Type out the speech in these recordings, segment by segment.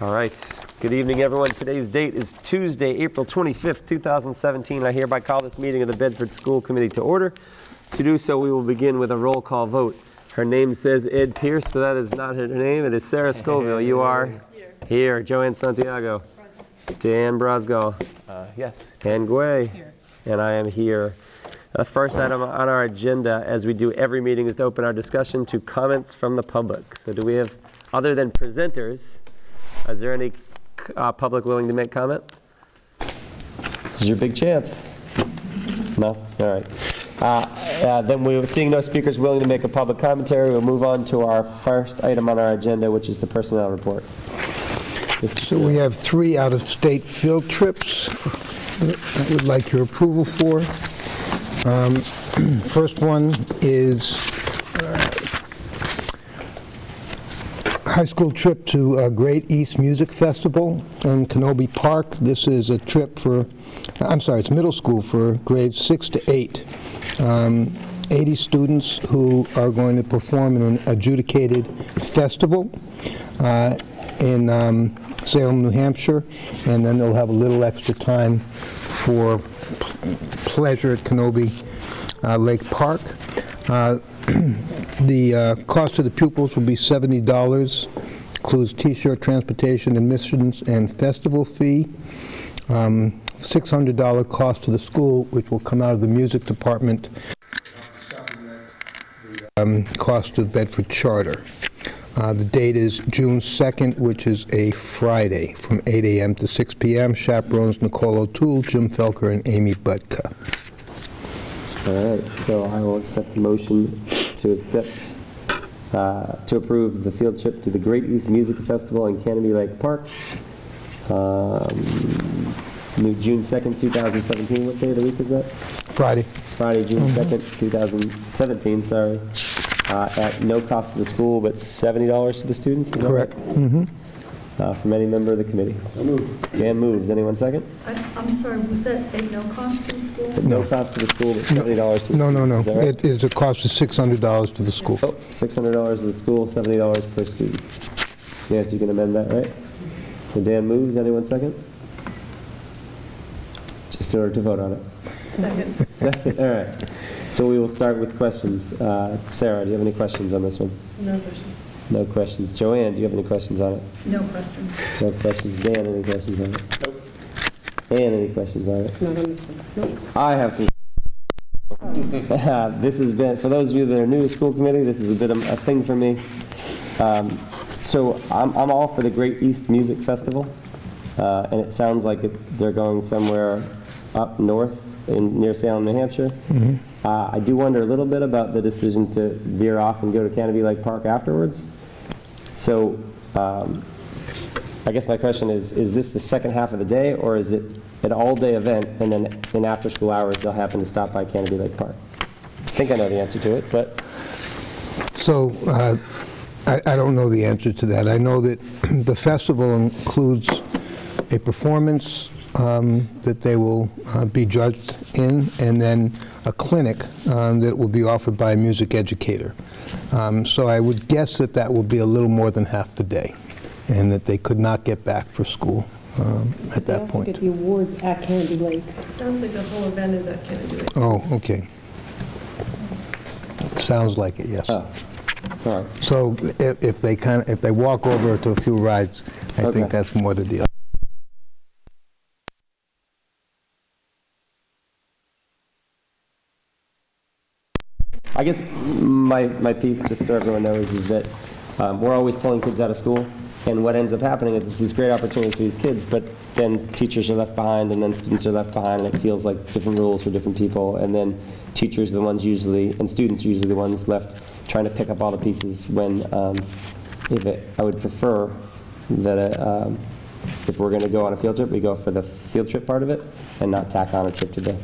All right. Good evening, everyone. Today's date is Tuesday, April 25th, 2017. I hereby call this meeting of the Bedford School Committee to order. To do so, we will begin with a roll call vote. Her name says Ed Pierce, but that is not her name. It is Sarah Scoville. You are here. Joanne Santiago. Present. Dan Brosgo. Yes. Dan Gway. Here. And I am here. The first item on our agenda, as we do every meeting, is to open our discussion to comments from the public. So do we have, other than presenters, is there any public willing to make comment? This is your big chance. No? All right. Then we were seeing no speakers willing to make a public commentary. We'll move on to our first item on our agenda, which is the personnel report. So we have 3 out-of-state field trips that I would like your approval for. First one is high school trip to Great East Music Festival in Canobie Park. This is a trip for, I'm sorry, it's middle school for grades 6 to 8. 80 students who are going to perform in an adjudicated festival in Salem, New Hampshire, and then they'll have a little extra time for pleasure at Canobie Lake Park. The cost to the pupils will be $70, includes T-shirt, transportation, admissions, and festival fee. $600 cost to the school, which will come out of the music department, cost of Bedford Charter. The date is June 2nd, which is a Friday, from 8 a.m. to 6 p.m. Chaperones Nicole O'Toole, Jim Felker, and Amy Budka. All right, so I will accept the motion to accept, to approve the field trip to the Great East Music Festival in Canobie Lake Park. June 2nd, 2017. What day of the week is that? Friday. Friday, June 2nd, 2017, sorry. At no cost to the school, but $70 to the students? Is that correct? Right? From any member of the committee. So moved. Dan moves. Anyone second? I'm sorry, was that a no cost to the school? No, no cost to the school, but $70 to the student. No. Is that right? It is a cost of $600 to the school. Oh, $600 to the school, $70 per student. Yes, you can amend that, right? So Dan moves. Anyone second? Just in order to vote on it. Second. Second. All right. So we will start with questions. Sarah, do you have any questions on this one? No questions. No questions. Joanne, do you have any questions on it? No questions. No questions. Dan, any questions on it? Nope. Ann, any questions on it? Not on this one. Nope. I have some. This has been, for those of you that are new to school committee, this is a bit of a thing for me. So I'm all for the Great East Music Festival, and it sounds like they're going somewhere up north near Salem, New Hampshire. I do wonder a little bit about the decision to veer off and go to Canobie Lake Park afterwards. So I guess my question is this the second half of the day, or is it an all-day event, and then in after-school hours they'll happen to stop by Canobie Lake Park? I think I know the answer to it, but... So I don't know the answer to that. I know that the festival includes a performance that they will be judged in, and then a clinic that will be offered by a music educator. So I would guess that that will be a little more than half the day, and that they could not get back for school at that point. They also get the awards at Canobie Lake. Sounds like the whole event is at Canobie Lake. Oh, okay. Sounds like it, yes. Oh. All right. So if they walk over to a few rides, I think that's more the deal. I guess my piece, just so everyone knows, is that we're always pulling kids out of school, and what ends up happening is it's these great opportunities for these kids, but then teachers are left behind, and then students are left behind, and it feels like different rules for different people, and then teachers are the ones usually, and students are usually the ones left trying to pick up all the pieces when, I would prefer that if we're going to go on a field trip, we go for the field trip part of it, and not tack on a trip to the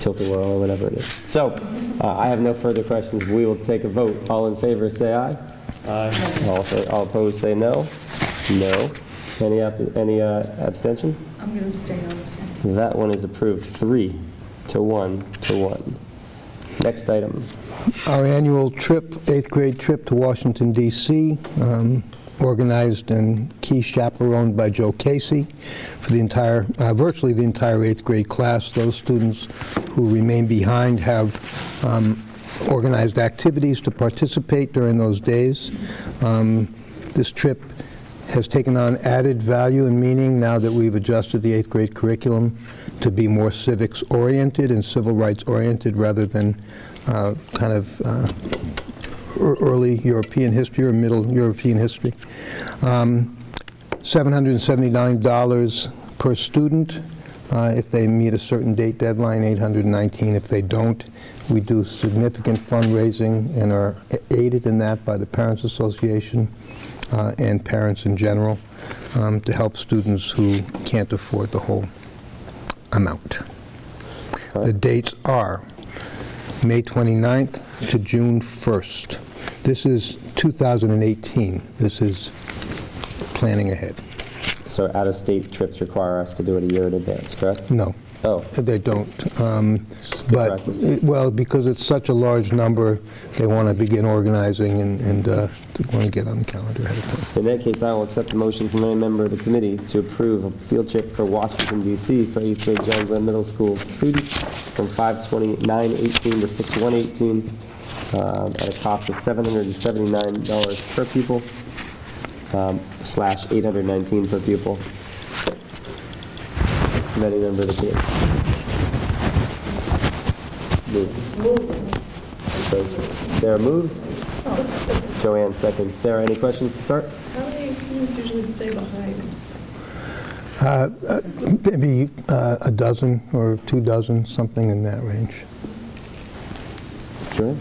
tilt-a-whirl or whatever it is. So I have no further questions. We will take a vote. All in favor say aye. Aye. All opposed say no. No. Any abstention? I'm going to abstain on this one. That one is approved 3-1. Next item. Our annual trip, 8th grade trip to Washington, D.C. organized and key chaperoned by Joe Casey for the entire, virtually the entire 8th grade class. Those students who remain behind have organized activities to participate during those days. This trip has taken on added value and meaning now that we've adjusted the 8th grade curriculum to be more civics oriented and civil rights oriented rather than kind of early European history or middle European history. $779 per student if they meet a certain date deadline, $819 if they don't. We do significant fundraising and are aided in that by the Parents Association and parents in general to help students who can't afford the whole amount. Okay. The dates are May 29th to June 1st. This is 2018. This is planning ahead. So out-of-state trips require us to do it a year in advance, correct? No. Oh. They don't. But, well, because it's such a large number, they want to begin organizing and want to get on the calendar ahead of time. In that case, I will accept the motion from any member of the committee to approve a field trip for Washington, D.C. for 8th grade John Glenn Middle School students from 5/29/18 to 6/1/18 at a cost of $779 per pupil slash $819 per pupil. Any member of the committee? Move. Sarah moves. Oh. Joanne seconds. Sarah, any questions to start? How many students usually stay behind? Maybe a dozen or 2 dozen, something in that range. Sure.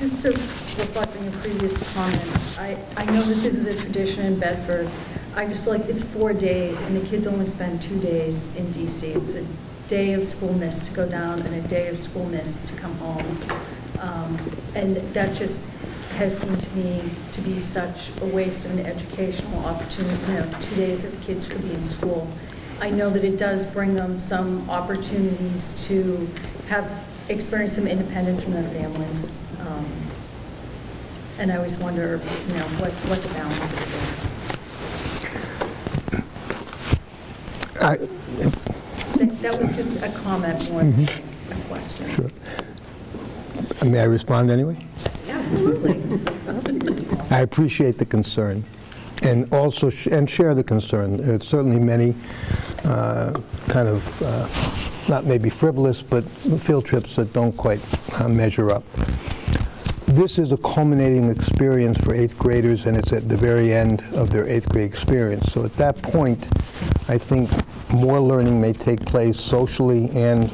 Just to reflect on your previous comments, I know that this is a tradition in Bedford. I just feel like it's 4 days, and the kids only spend 2 days in D.C. It's a day of school missed to go down and a day of school missed to come home. And that just has seemed to me to be such a waste of an educational opportunity. You know, 2 days that the kids could be in school. I know that it does bring them some opportunities to have experience some independence from their families. And I always wonder, you know, what the balance is there. That was just a comment more than a question. Sure. May I respond anyway? Absolutely. I appreciate the concern and also share the concern. It's certainly many kind of, not maybe frivolous, but field trips that don't quite measure up. This is a culminating experience for 8th graders, and it's at the very end of their 8th grade experience. So at that point, I think more learning may take place socially and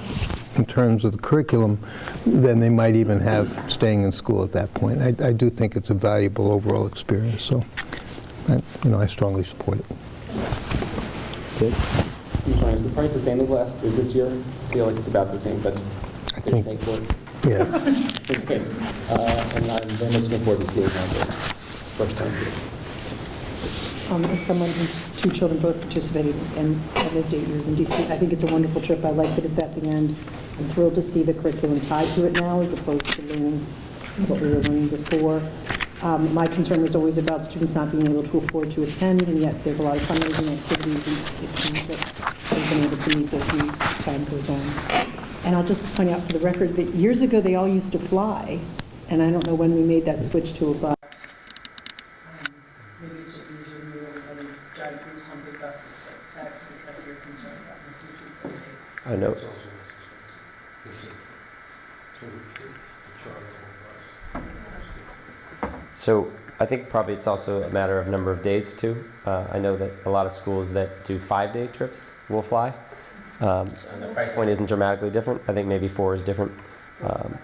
in terms of the curriculum than they might even have staying in school at that point. I do think it's a valuable overall experience, so I strongly support it. Is the price the same as last year? This year? I feel like it's about the same, but I think. Yeah. It's good. And I'm very much looking forward to seeing it now. First time here. As someone whose 2 children both participated and I lived 8 years in D.C., I think it's a wonderful trip. I like that it's at the end. I'm thrilled to see the curriculum tied to it now as opposed to learning what we were learning before. My concern was always about students not being able to afford to attend, and yet there's a lot of fundraising activities and it seems that they've been able to meet those needs as time goes on. And I'll just point out for the record that years ago they all used to fly, and I don't know when we made that switch to a bus. Maybe it's just easier to move and drive groups on big buses, but that's your concern about this future. I know. So I think probably it's also a matter of number of days too. I know that a lot of schools that do 5-day trips will fly. And the price point isn't dramatically different. I think maybe 4 is different,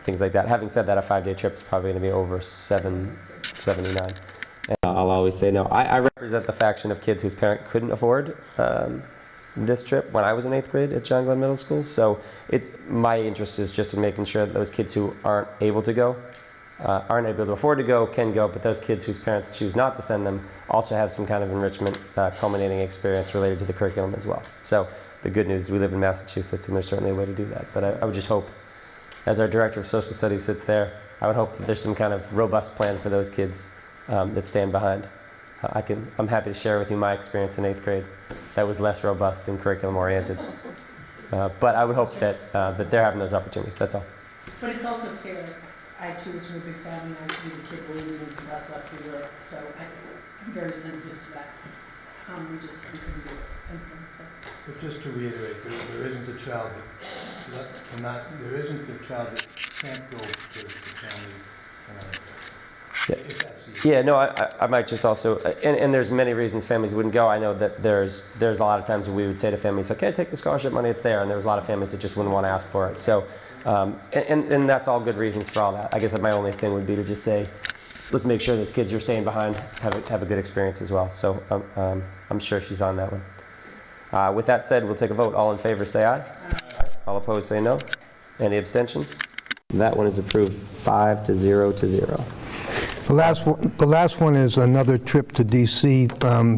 things like that. Having said that, a 5-day trip is probably going to be over $779. And I'll always say no. I represent the faction of kids whose parent couldn't afford this trip when I was in 8th grade at John Glenn Middle School. So it's my interest is just in making sure that those kids who aren't able to go, aren't able to afford to go, can go, but those kids whose parents choose not to send them also have some kind of enrichment, culminating experience related to the curriculum as well. So. The good news is we live in Massachusetts, and there's certainly a way to do that. But I would just hope, as our director of social studies sits there, I would hope that there's some kind of robust plan for those kids that stand behind. I'm happy to share with you my experience in 8th grade that was less robust and curriculum oriented. But I would hope that, that they're having those opportunities, that's all. But it's also fair. I too was from a big family, and I too the kid believing was the best left for Europe, so I'm very sensitive to that. We couldn't do it. And so but just to reiterate, there isn't a child that cannot, there isn't a child that can't go to the family. Yeah, no, I might just also, and there's many reasons families wouldn't go. I know that there's a lot of times we would say to families, like, hey, take the scholarship money, it's there, and there was a lot of families that just wouldn't want to ask for it. So, and that's all good reasons for all that. I guess that my only thing would be to just say, let's make sure those kids you're staying behind have a good experience as well. So I'm sure she's on that one. With that said, we'll take a vote. All in favor, say aye. Aye. All opposed, say no. Any abstentions? That one is approved 5-0-0. The last one is another trip to DC.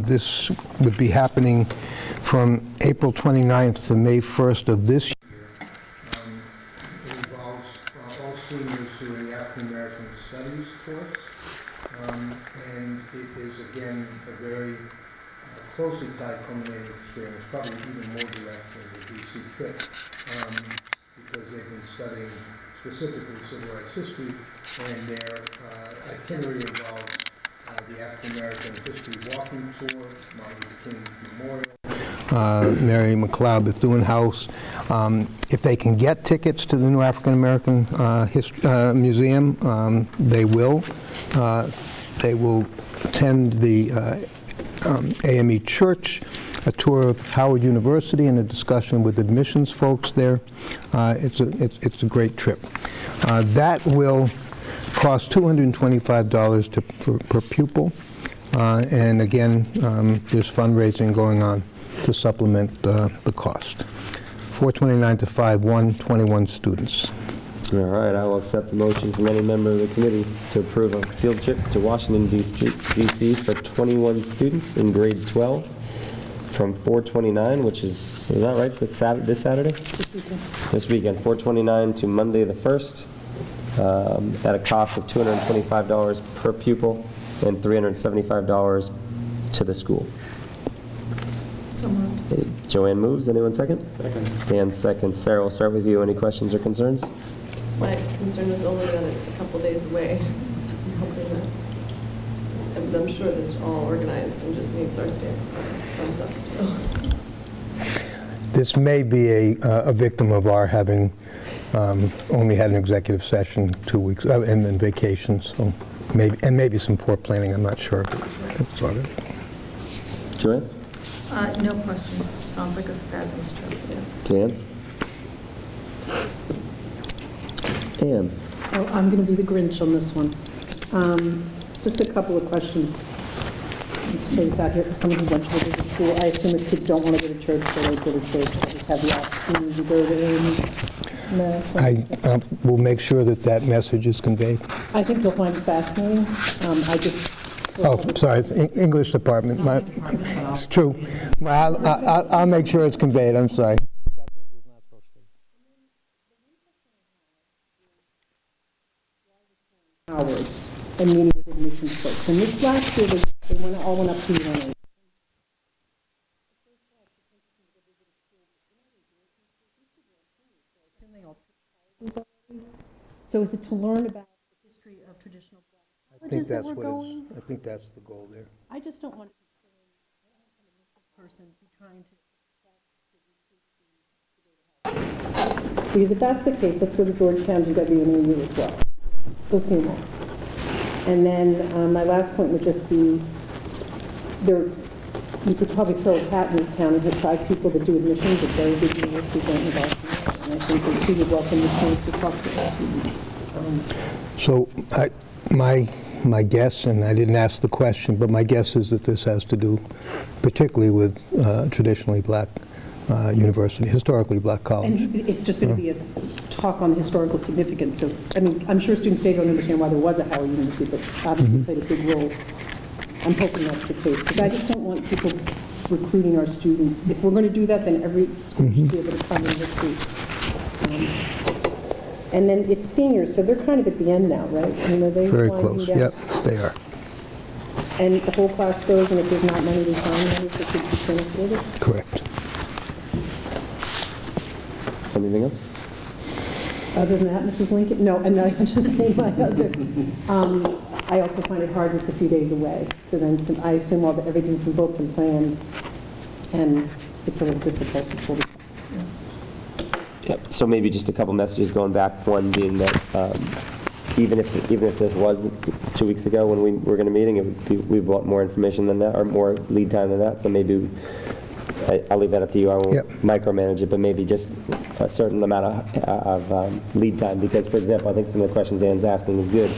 This would be happening from April 29th to May 1st of this year. It involves all seniors doing the African American Studies course, and it is again a very closely tied culminating experience, probably even more direct than the DC trip, because they've been studying specifically civil rights history, and their itinerary involves the African American History Walking Tour, Martin Luther King Memorial, Mary McLeod Bethune House. If they can get tickets to the new African American Museum, they will. They will attend the AME Church, a tour of Howard University, and a discussion with admissions folks there. It's a great trip. That will cost $225 per pupil. And again, there's fundraising going on to supplement the cost. 429 to 51, 21 students. All right, I will accept the motion from any member of the committee to approve a field trip to Washington, D.C. for 21 students in grade 12. From 429, which is that right? That's this Saturday? This weekend, 429 to Monday the 1st, at a cost of $225 per pupil and $375 to the school. So moved. Joanne moves. Anyone second? Second. Dan seconds. Sarah, we'll start with you. Any questions or concerns? My concern is only that it's a couple days away. I'm sure that it's all organized and just needs our stamp thumbs up. So. This may be a victim of our having only had an executive session 2 weeks and then vacation, so maybe some poor planning. I'm not sure. That's all right. Joy? No questions. Sounds like a fabulous trip. Yeah. Dan. So I'm going to be the Grinch on this one. Just a couple of questions. I'll just throw this out here because some of you went to the religious school. I assume if kids don't want to go to church, they don't go to church. They just have the opportunity to go to any mass. I will make sure that that message is conveyed. I think you'll find it fascinating. Sorry, it's English department. It's true. I'll make sure it's conveyed. I'm sorry. And meeting with admissions folks. And this last year, they all went up to UNH. So is it to learn about the history of traditional black colleges that we're going? I think that's the goal there. I just don't want to be a person trying to... Because if that's the case, let's go to Georgetown to WMU as well. Go see them all. And then my last point would just be, you could probably throw a hat in this town and hit 5 people that do admissions at very good universities in Boston. And I think that she would welcome the chance to talk to those students. So my guess, and I didn't ask the question, but my guess is that this has to do particularly with traditionally black university, historically black college. And it's just going to be a talk on the historical significance. So, I mean, I'm sure students today don't understand why there was a Howard University, but obviously played a big role. I'm hoping that's the case. Because I just don't want people recruiting our students. If we're going to do that, then every school should be able to come and recruit. And then it's seniors, so they're kind of at the end now, right? I mean, are they Very close. Yep, they are. And the whole class goes, and if there's not money, there's not money for kids who can't afford it? Correct. Anything else? Other than that, Mrs. Lincoln? No, and I can just say my other. I also find it hard, it's a few days away. So then I assume all that everything's been booked and planned, and it's a little difficult for the Yep. So maybe just a couple messages going back. One being that even if this was 2 weeks ago when we were going to meeting, it would be, we bought more information than that or more lead time than that. So maybe I'll leave that up to you. I won't micromanage it, but maybe just a certain amount of lead time. Because, for example, I think some of the questions Anne's asking is good.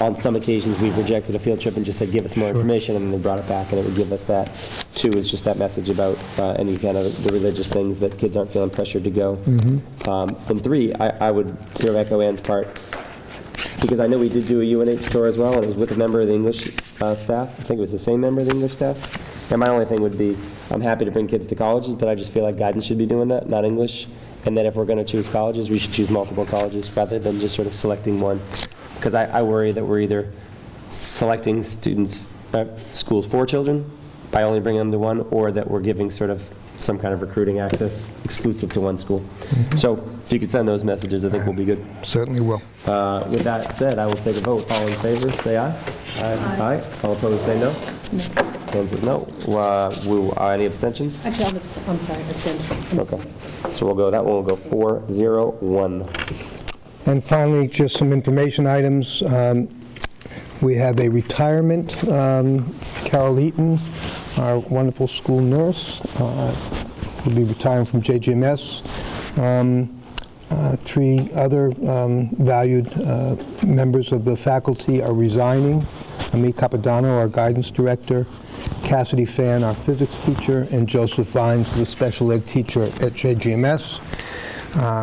On some occasions, we've rejected a field trip and just said, give us more information, and then they brought it back, and it would give us that, too, is just that message about any kind of the religious things that kids aren't feeling pressured to go. Mm-hmm. And three, I would sort of echo Anne's part, because I know we did do a UNH tour as well, and it was with a member of the English staff. I think it was the same member of the English staff. And my only thing would be, I'm happy to bring kids to colleges, but I just feel like guidance should be doing that, not English. And then if we're going to choose colleges, we should choose multiple colleges rather than just sort of selecting one. Because I worry that we're either selecting students, schools for children by only bringing them to one, or that we're giving sort of some kind of recruiting access exclusive to one school. Mm-hmm. So if you could send those messages, I think we'll be good. Certainly will. With that said, I will take a vote. All in favor, say aye. Aye. Aye. Aye. All opposed, say no. No. Says no. Any abstentions? Actually, I'm sorry, abstention. Okay. So we'll go, that one will go 4-0-1. And finally, just some information items. We have a retirement. Carol Eaton, our wonderful school nurse, will be retiring from JGMS. Three other valued members of the faculty are resigning. Amit Capodanno, our guidance director, Cassidy Fan, our physics teacher, and Joseph Vines, the special ed teacher at JGMS.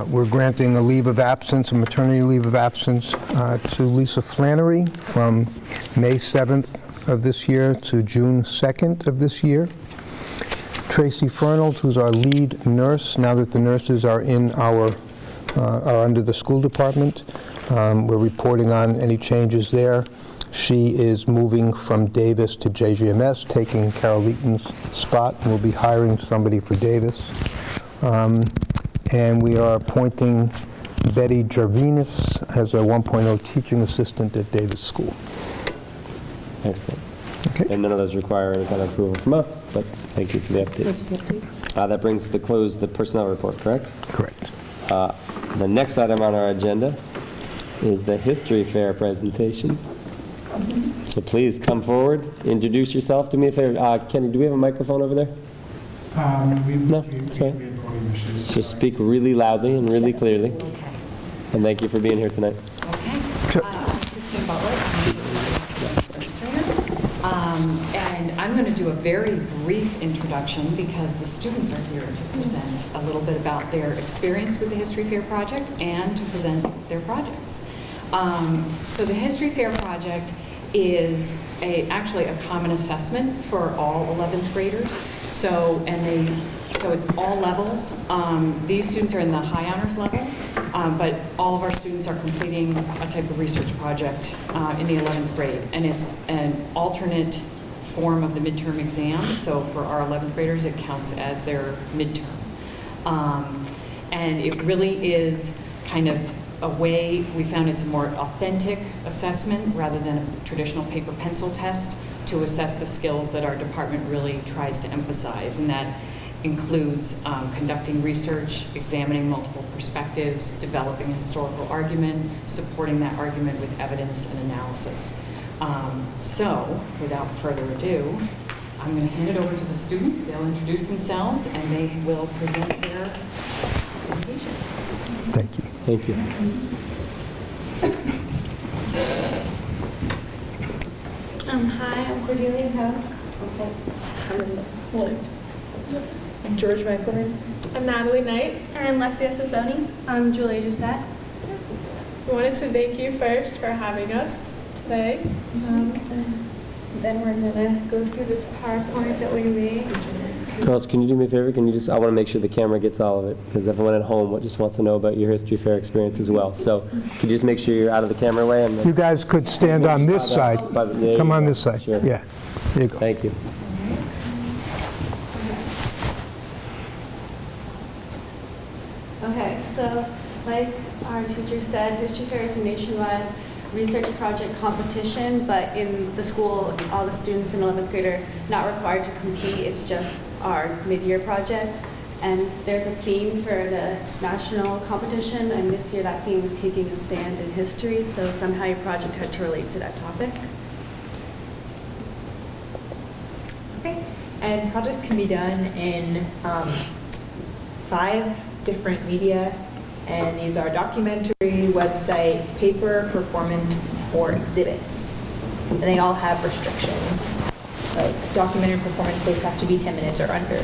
We're granting a leave of absence, a maternity leave of absence, to Lisa Flannery from May 7th of this year to June 2nd of this year. Tracy Fernald, who's our lead nurse, now that the nurses are in our, are under the school department, we're reporting on any changes there. She is moving from Davis to JGMS, taking Carol Eaton's spot, and we'll be hiring somebody for Davis. And we are appointing Betty Gervinas as a 1.0 teaching assistant at Davis School. Excellent. Okay. And none of those require any kind of approval from us, but thank you for the update. That brings to the close the personnel report, correct? Correct. The next item on our agenda is the history fair presentation. Mm-hmm. So please come forward, introduce yourself. Do me a favor. Kenny, do we have a microphone over there? No, it's fine. So speak really loudly and really clearly. Okay. And thank you for being here tonight. Okay. Sure. This is Kate Butler. And I'm going to do a very brief introduction because the students are here to present a little bit about their experience with the History Fair Project and to present their projects. So the History Fair Project is actually a common assessment for all 11th graders. So it's all levels. These students are in the high honors level, but all of our students are completing a type of research project in the 11th grade. And it's an alternate form of the midterm exam. So for our 11th graders, it counts as their midterm. And it really is kind of a way, we found it's a more authentic assessment rather than a traditional paper pencil test to assess the skills that our department really tries to emphasize. And that includes conducting research, examining multiple perspectives, developing a historical argument, supporting that argument with evidence and analysis. So, without further ado, I'm going to hand it over to the students. They'll introduce themselves and they will present their presentation. Thank you. Thank you. Hi, I'm Cordelia Howe. Okay. I'm in the wood. I'm George Michaelman. I'm Natalie Knight. And Lexia Sisoni. I'm Julie Gisette. We wanted to thank you first for having us today. Then we're going to go through this PowerPoint that we made. Girls, can you do me a favor? Can you just, I want to make sure the camera gets all of it, because everyone at home just wants to know about your history fair experience as well. So could you just make sure you're out of the camera way? And you guys could stand on this side. Come on this side. Sure. Yeah. There you go. Thank you. Okay, so like our teacher said, History Fair is a nationwide research project competition, but in the school, all the students in 11th grade are not required to compete. It's just our mid-year project. And there's a theme for the national competition, and this year that theme was taking a stand in history, so somehow your project had to relate to that topic. Okay, and projects can be done in 5 different media, and these are documentary, website, paper, performance, or exhibits. And they all have restrictions. Like documentary performance dates have to be 10 minutes or under.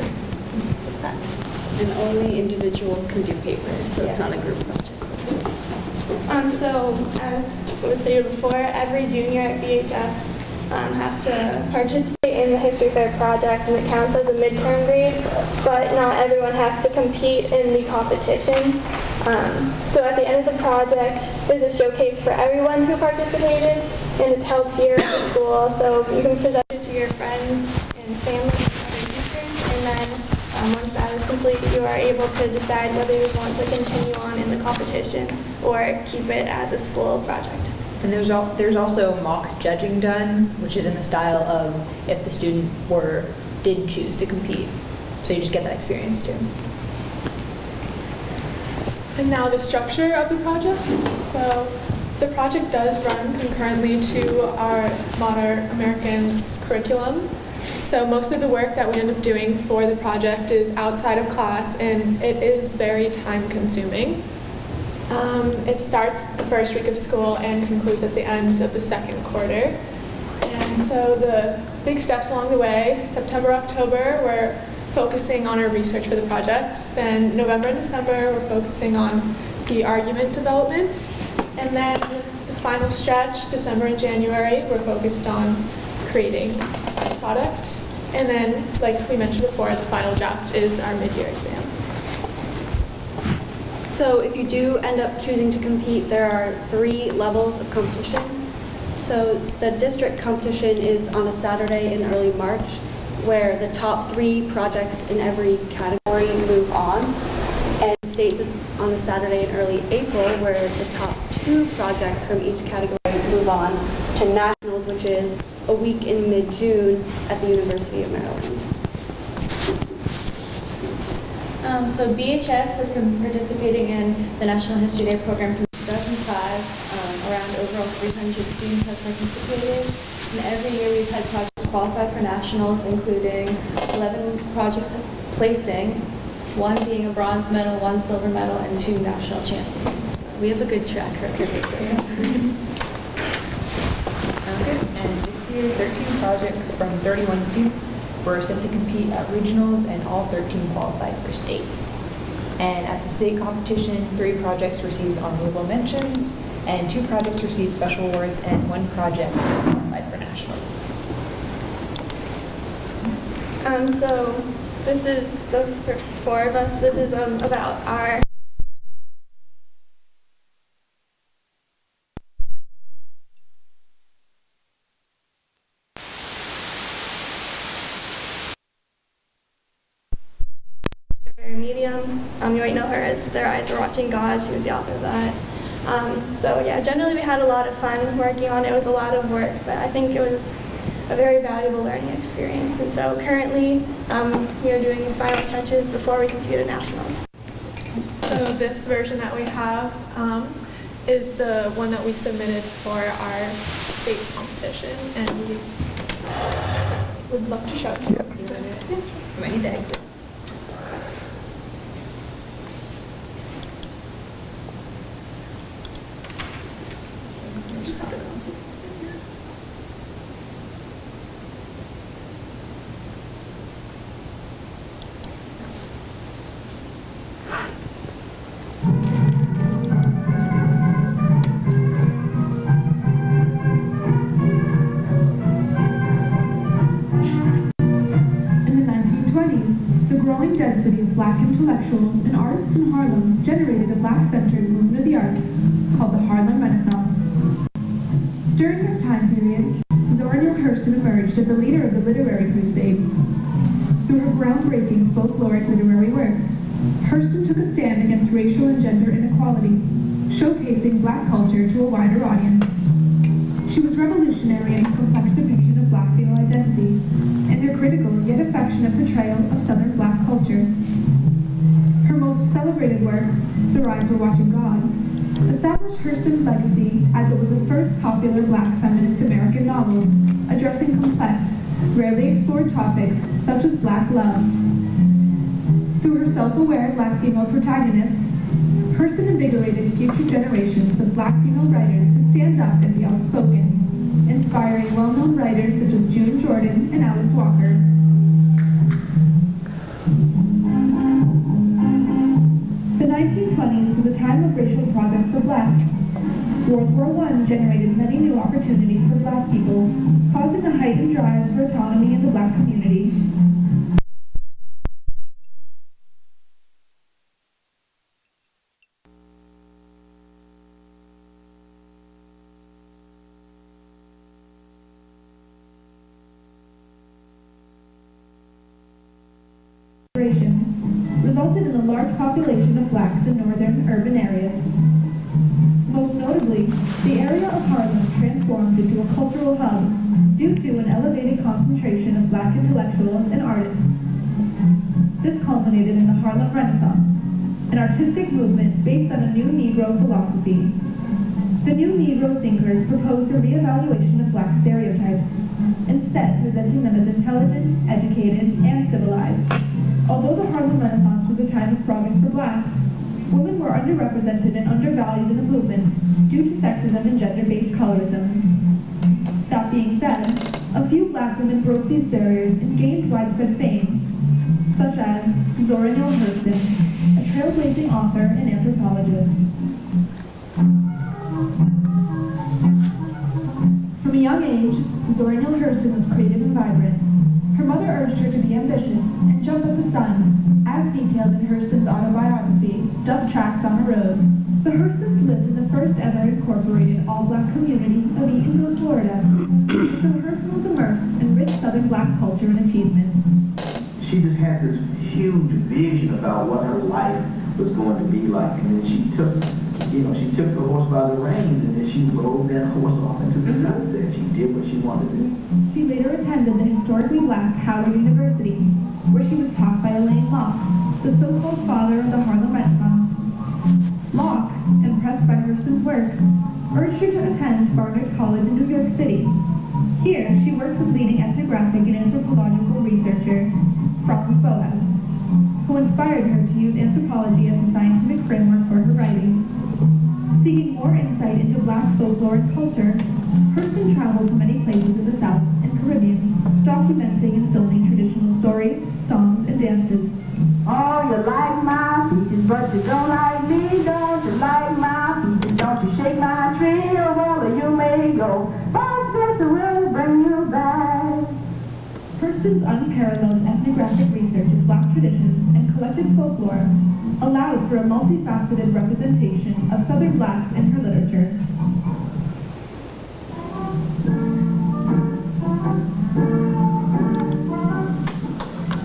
And only individuals can do papers, so it's not a group project. So as was stated before, every junior at VHS has to participate in the History Fair project, and it counts as a midterm grade, but not everyone has to compete in the competition. So at the end of the project, there's a showcase for everyone who participated, and it's held here at the school, so you can present it to your friends and family and teachers, and then once that is complete, you are able to decide whether you want to continue on in the competition or keep it as a school project. And there's also mock judging done, which is in the style of if the student did choose to compete. So you just get that experience too. And now the structure of the project. So the project does run concurrently to our modern American curriculum. So most of the work that we end up doing for the project is outside of class, and it is very time-consuming. It starts the first week of school and concludes at the end of the second quarter. And so the big steps along the way, September, October, we're focusing on our research for the project. Then November and December, we're focusing on the argument development. And then the final stretch, December and January, we're focused on creating the product. And then, like we mentioned before, the final draft is our mid-year exam. So if you do end up choosing to compete, there are 3 levels of competition. So the district competition is on a Saturday in early March, where the top 3 projects in every category move on. And states is on a Saturday in early April, where the top 2 projects from each category move on to nationals, which is a week in mid-June at the University of Maryland. So BHS has been participating in the National History Day program since 2005. Around overall 300 students have participated. And every year we've had projects qualify for nationals, including 11 projects placing, 1 being a bronze medal, 1 silver medal, and 2 national champions. So we have a good track record with this. And this year, 13 projects from 31 students were sent to compete at regionals, and all 13 qualified for states. And at the state competition, 3 projects received honorable mentions, and 2 projects received special awards, and 1 project qualified for nationals. So this is the first 4 of us. This is about our medium. You might know her as Their Eyes Were Watching God. She was the author of that. So yeah, generally we had a lot of fun working on it. It was a lot of work, but I think it was a very valuable learning experience. And so currently we are doing the final stretches before we compete at nationals. So this version that we have is the one that we submitted for our state competition, and we would love to show it to you. Might need to exit. Intellectuals and artists in Harlem generated a Black-centered movement of the arts called the Harlem Renaissance. During this time period, Zora Neale Hurston emerged as the leader of the literary crusade through her groundbreaking folkloric literary works. Hurston took a stand against racial and gender inequality, showcasing black culture to a wider audience. She was revolutionary in the complex depiction of black female identity and her critical yet affectionate portrayal of Southern black culture. Her most celebrated work, Their Eyes Were Watching God, established Hurston's legacy as it was the first popular black feminist American novel addressing complex, rarely explored topics such as black love. Through her self-aware black female protagonists, Hurston invigorated future generations of black female writers to stand up and be outspoken, inspiring well-known writers such as June Jordan and Alice Walker. The 1920s was a time of racial progress for blacks. World War I generated many new opportunities for black people, causing a heightened drive for autonomy in the black community. Resulted in a large population of blacks in northern urban areas. Most notably, the area of Harlem transformed into a cultural hub due to an elevated concentration of black intellectuals and artists. This culminated in the Harlem Renaissance, an artistic movement based on a new Negro philosophy. The new Negro thinkers proposed a reevaluation of black stereotypes, instead presenting them as intelligent, educated, and civilized. Although the Harlem Renaissance was a time of progress for blacks, women were underrepresented and undervalued in the movement due to sexism and gender-based colorism. That being said, a few black women broke these barriers and gained widespread fame, such as Zora Neale Hurston, a trailblazing author and anthropologist. From a young age, Zora Neale Hurston was creative and vibrant. Her mother urged her to be ambitious and jump at the sun, as detailed in Hurston's autobiography, Dust Tracks on a Road. The Hurstons lived in the first ever incorporated all-black community of Eatonville, Florida, so Hurston was immersed in rich Southern black culture and achievement. She just had this huge vision about what her life was going to be like, and then she took, she took the horse by the reins, and then she rode that horse off into the sunset. She did what she wanted to do. She later attended the historically black Howard University, where she was taught by Alain Locke, the so-called father of the Harlem Renaissance. Locke, impressed by Hurston's work, urged her to attend Barnard College in New York City. Here, she worked with leading ethnographic and anthropological researcher Franz Boas, who inspired her to use anthropology as a scientific framework for her writing. Seeking more insight into black folkloric culture, Hurston traveled to many places in the South and Caribbean, documenting and filming traditional stories, songs, and dances. Oh, you like my peaches, but you don't like me, don't you like my peaches, don't you shake my tree, or well, you may go, but this will bring you back. Hurston's unparalleled ethnographic research of black traditions and collected folklore allowed for a multifaceted representation of Southern blacks in her literature.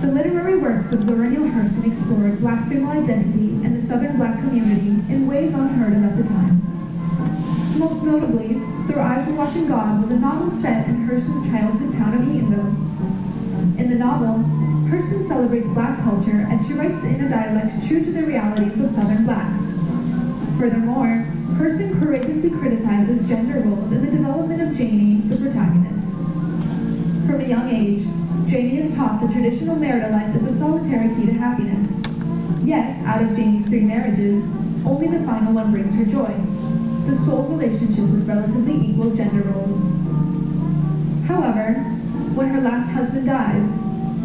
The literary works of Zora Neale Hurston explored black female identity and the Southern black community in ways unheard of at the time. Most notably, Their Eyes Were Watching God was a novel set in Hurston's childhood town of Eatonville. In the novel, Hurston celebrates black culture as she writes in a dialect true to the realities of Southern blacks. Furthermore, Hurston courageously criticizes gender roles in the development of Janie, the protagonist. From a young age, Janie is taught the traditional marital life is a solitary key to happiness. Yet, out of Janie's 3 marriages, only the final one brings her joy, the sole relationship with relatively equal gender roles. However, when her last husband dies,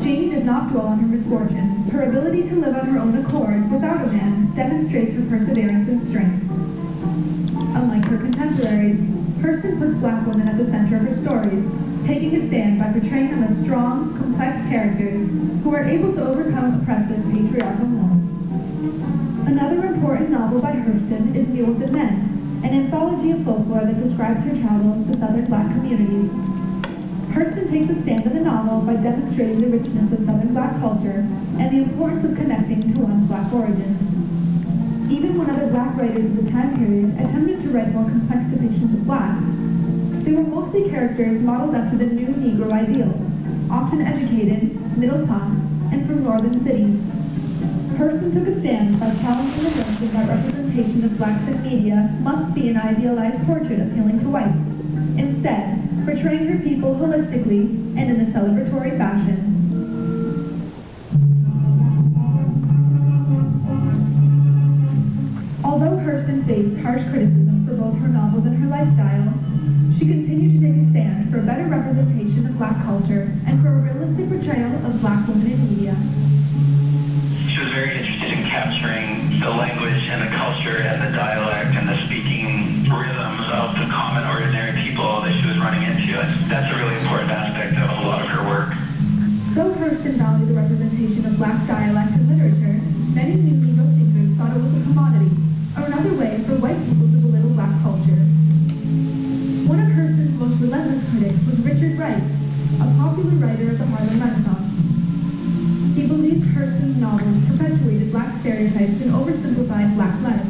Janie does not dwell on her misfortune. Her ability to live on her own accord without a man demonstrates her perseverance and strength. Unlike her contemporaries, Hurston puts black women at the center of her stories, taking a stand by portraying them as strong, complex characters who are able to overcome oppressive patriarchal norms. Another important novel by Hurston is Mules and Men, an anthology of folklore that describes her travels to Southern black communities. Hurston takes a stand in the novel by demonstrating the richness of Southern Black culture and the importance of connecting to one's Black origins. Even when other Black writers of the time period attempted to write more complex depictions of Blacks, they were mostly characters modeled after the new Negro ideal, often educated, middle class, and from northern cities. Hurston took a stand by challenging the notion that representation of Blacks in media must be an idealized portrait appealing to whites, instead portraying her people holistically and in a celebratory fashion. Although Hurston faced harsh criticism for both her novels and her lifestyle, she continued to take a stand for a better representation of Black culture and for a realistic portrayal of Black women in media. She was very interested in capturing the language and the culture and the dialect and the speaking rhythms of the common ordinary people that she was running into. That's a really important aspect of a lot of her work. Though Hurston valued the representation of Black dialect in literature, many new legal thinkers thought it was a commodity, or another way for white people to belittle Black culture. One of Hurston's most relentless critics was Richard Wright, a popular writer of the Harlem Renaissance. He believed Hurston's novels perpetuated Black stereotypes and oversimplified Black life.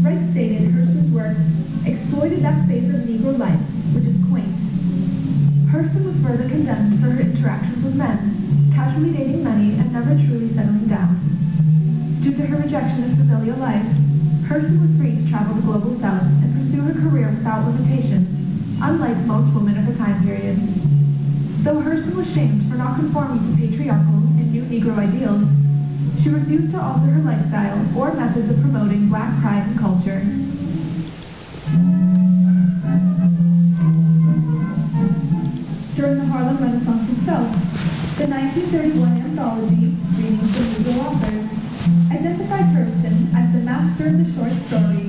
Wright stated Hurston's works exploited that phase of Negro life, which is quaint. Hurston was further condemned for her interactions with men, casually dating many and never truly settling down. Due to her rejection of familial life, Hurston was free to travel the global south and pursue her career without limitations, unlike most women of the time period. Though Hurston was shamed for not conforming to patriarchal and new Negro ideals, she refused to alter her lifestyle or methods of promoting Black pride and culture. During the Harlem Renaissance itself, the 1931 anthology, Reading from Negro Authors, identified Hurston as the master of the short story.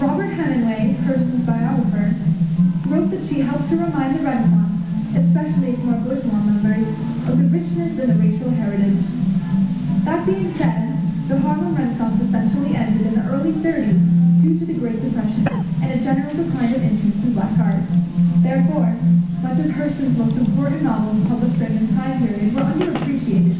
Robert Hemingway, Hurston's biographer, wrote that she helped to remind the Renaissance, especially its more bourgeois members, of the richness of the racial heritage. That being said, the Harlem Renaissance essentially ended in the early 30s due to the Great Depression and a general decline of interest in Black art. Therefore, much of Hurston's most important novels published during this time period were underappreciated.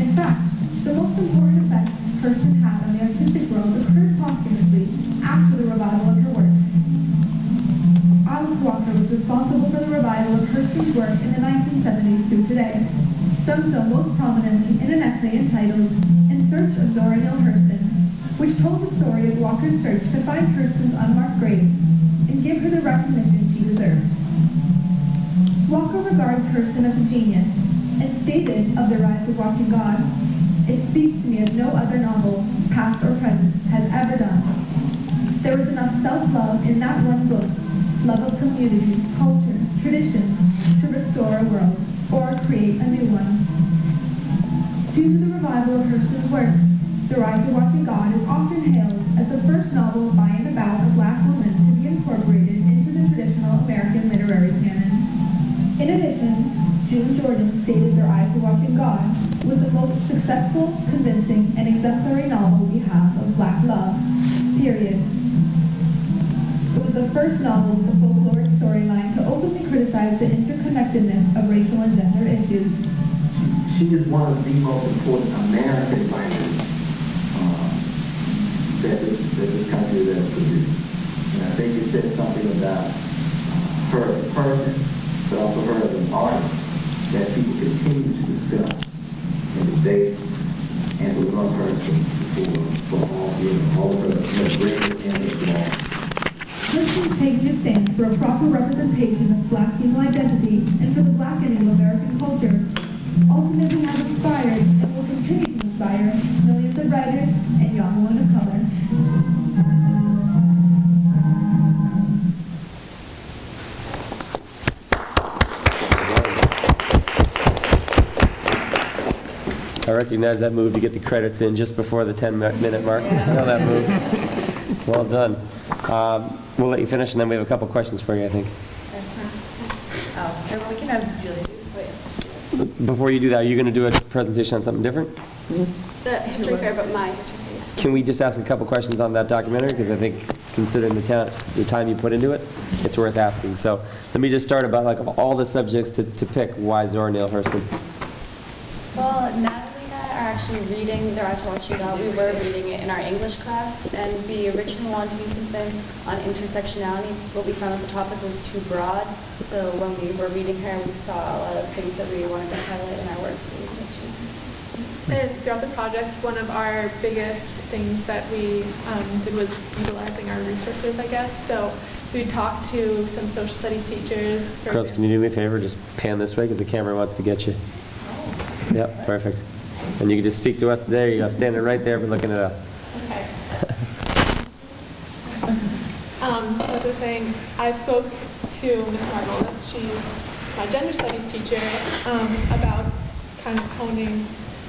In fact, the most important effect Hurston had on the artistic world occurred posthumously after the revival of her work. Alice Walker was responsible for the revival of Hurston's work in the 1970s through today, done so most prominently in an essay entitled In Search of Zora Neale Hurston, which told the story of Walker's search to find Hurston's unmarked grave and give her the recognition she deserved. Walker regards Hurston as a genius and stated of Their Eyes Were Watching God, "It speaks to me as no other novel, past or present, has ever done. There was enough self-love in that one book, love of community, culture, traditions, to restore a world, or create a new one." Due to the revival of Hurston's work, Their Eyes Were Watching God is often hailed as the first novel by and about a Black woman to be incorporated into the traditional American literary canon. In addition, June Jordan stated Their Eyes Were Watching God was the most successful, convincing, and exemplary novel we have of Black love, period. The first novel with a folkloric storyline to openly criticize the interconnectedness of racial and gender issues. She is one of the most important American writers that this country has produced. And I think it said something about her as a person, but also her as an artist, that people continue to discuss and debate and to love her for all, you know, all her greatness and her flaws. Hurston's taking a stand for a proper representation of Black people identity and for the Blackening of American culture ultimately has inspired and will continue to inspire millions of writers and young women of color. I recognize that move to get the credits in just before the 10-minute mark. Yeah. I know that move. Well done. We'll let you finish, and then we have a couple questions for you, I think. We can have Julie do it. Before you do that, are you going to do a presentation on something different? Mm-hmm. The history fair, but my history fair. Can we just ask a couple questions on that documentary? Because I think considering the time you put into it, it's worth asking. So let me just start about, like, of all the subjects to pick, why Zora Neale Hurston? Well, Natalie and I are actually reading Their Eyes Were Watching God. We were reading it in our English class, and we originally wanted to do something on intersectionality, but we found that the topic was too broad. So when we were reading her, we saw a lot of things that we wanted to highlight in our work, so we did choose her. And throughout the project, one of our biggest things that we did was utilizing our resources, I guess. So we talked to some social studies teachers. Girls, can you do me a favor? Just pan this way because the camera wants to get you. Oh. Yep, perfect. And you can just speak to us. There you go, standing right there, but looking at us. Okay. So as I was saying, I spoke to Ms. Margolis. She's my gender studies teacher about kind of honing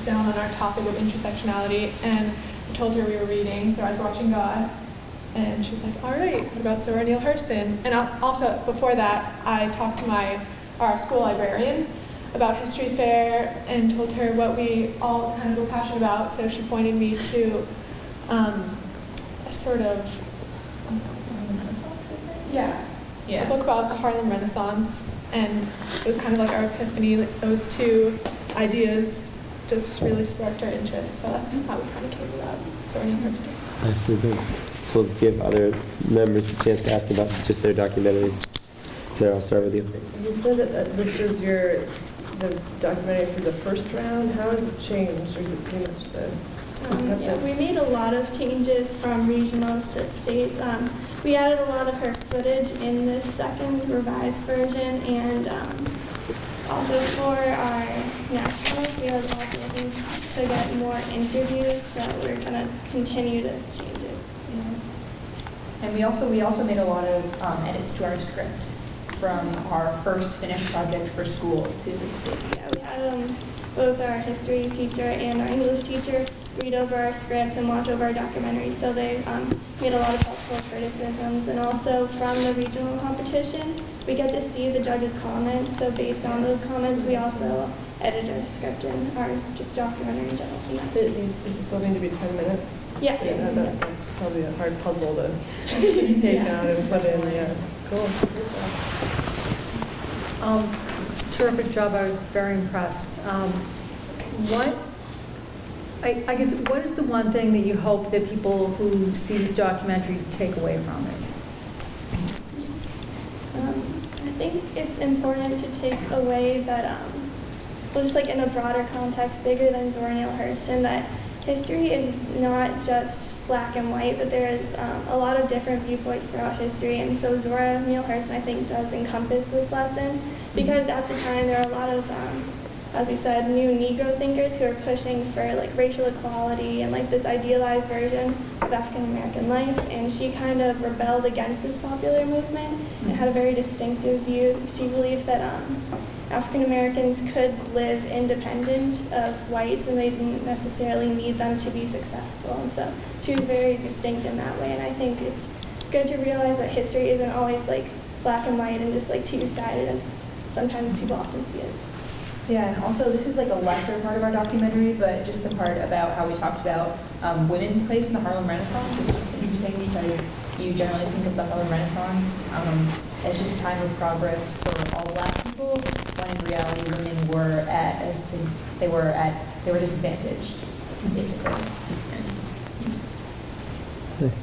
down on our topic of intersectionality, and I told her we were reading Their Eyes Were Watching God, and she was like, all right, what about Zora Neale Hurston? And also, before that, I talked to our school librarian about history fair and told her what we all kind of were passionate about, so she pointed me to a sort of, a book about the Harlem Renaissance, and it was kind of like our epiphany, like those two ideas just really sparked our interest, so that's how we kind of came about Zora Neale Hurston. Absolutely. So let's give other members a chance to ask about just their documentary. Sarah, I'll start with you. You said that this is the documentary for the first round. How has it changed, or is it pretty much the? We made a lot of changes from regionals to states. We added a lot of her footage in the second revised version, and also for our national week, we are also looking to get more interviews, so we're going to continue to change it. Yeah. And we also made a lot of edits to our script from our first finished project for school to the state. Yeah, we had both our history teacher and our English teacher read over our scripts and watch over our documentaries, so they made a lot of helpful criticisms. And also from the regional competition, we get to see the judges' comments, so based on those comments, we also edit our script and our just documentary in general. Is it still going to be 10 minutes? Yeah. So that's probably a hard puzzle to take out and put in there. Cool. Terrific job. I was very impressed. I guess, what is the one thing that you hope that people who see this documentary take away from it? I think it's important to take away that, just like in a broader context, bigger than Zora Neale Hurston, that history is not just black and white, that there is a lot of different viewpoints throughout history. And so Zora Neale Hurston, I think, does encompass this lesson, because at the time there are a lot of, as we said, new Negro thinkers who are pushing for like racial equality and like this idealized version of African American life, and she kind of rebelled against this popular movement and had a very distinctive view. She believed that African Americans could live independent of whites and they didn't necessarily need them to be successful, and so she was very distinct in that way. And I think it's good to realize that history isn't always like black and white and just like two-sided as sometimes people often see it. Yeah, and also this is like a lesser part of our documentary, but just the part about how we talked about women's place in the Harlem Renaissance is just interesting, because you generally think of the Harlem Renaissance as just a time of progress for all black people, when in reality women were they were disadvantaged, basically. Hey.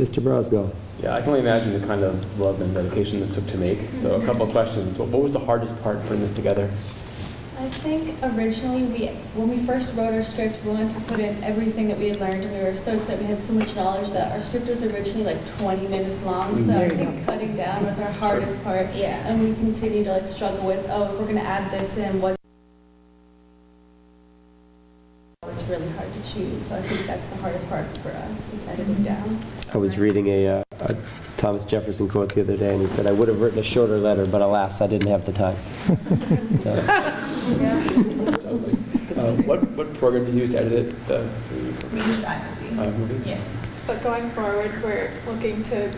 Mr. Brosgo. Yeah, I can only imagine the kind of love and dedication this took to make. So a couple of questions. What was the hardest part putting this together? I think originally, when we first wrote our script, we wanted to put in everything that we had learned, and we were so excited. We had so much knowledge that our script was originally like 20 minutes long, so I think cutting down was our hardest part. Yeah. And we continued to like struggle with, oh, if we're going to add this in, what? It's really hard to choose, so I think that's the hardest part for us, is editing down. I was reading a Thomas Jefferson quote the other day, and he said, I would have written a shorter letter, but alas, I didn't have the time. What program did you use to edit it? We used iMovie. Yes. But going forward, we're looking to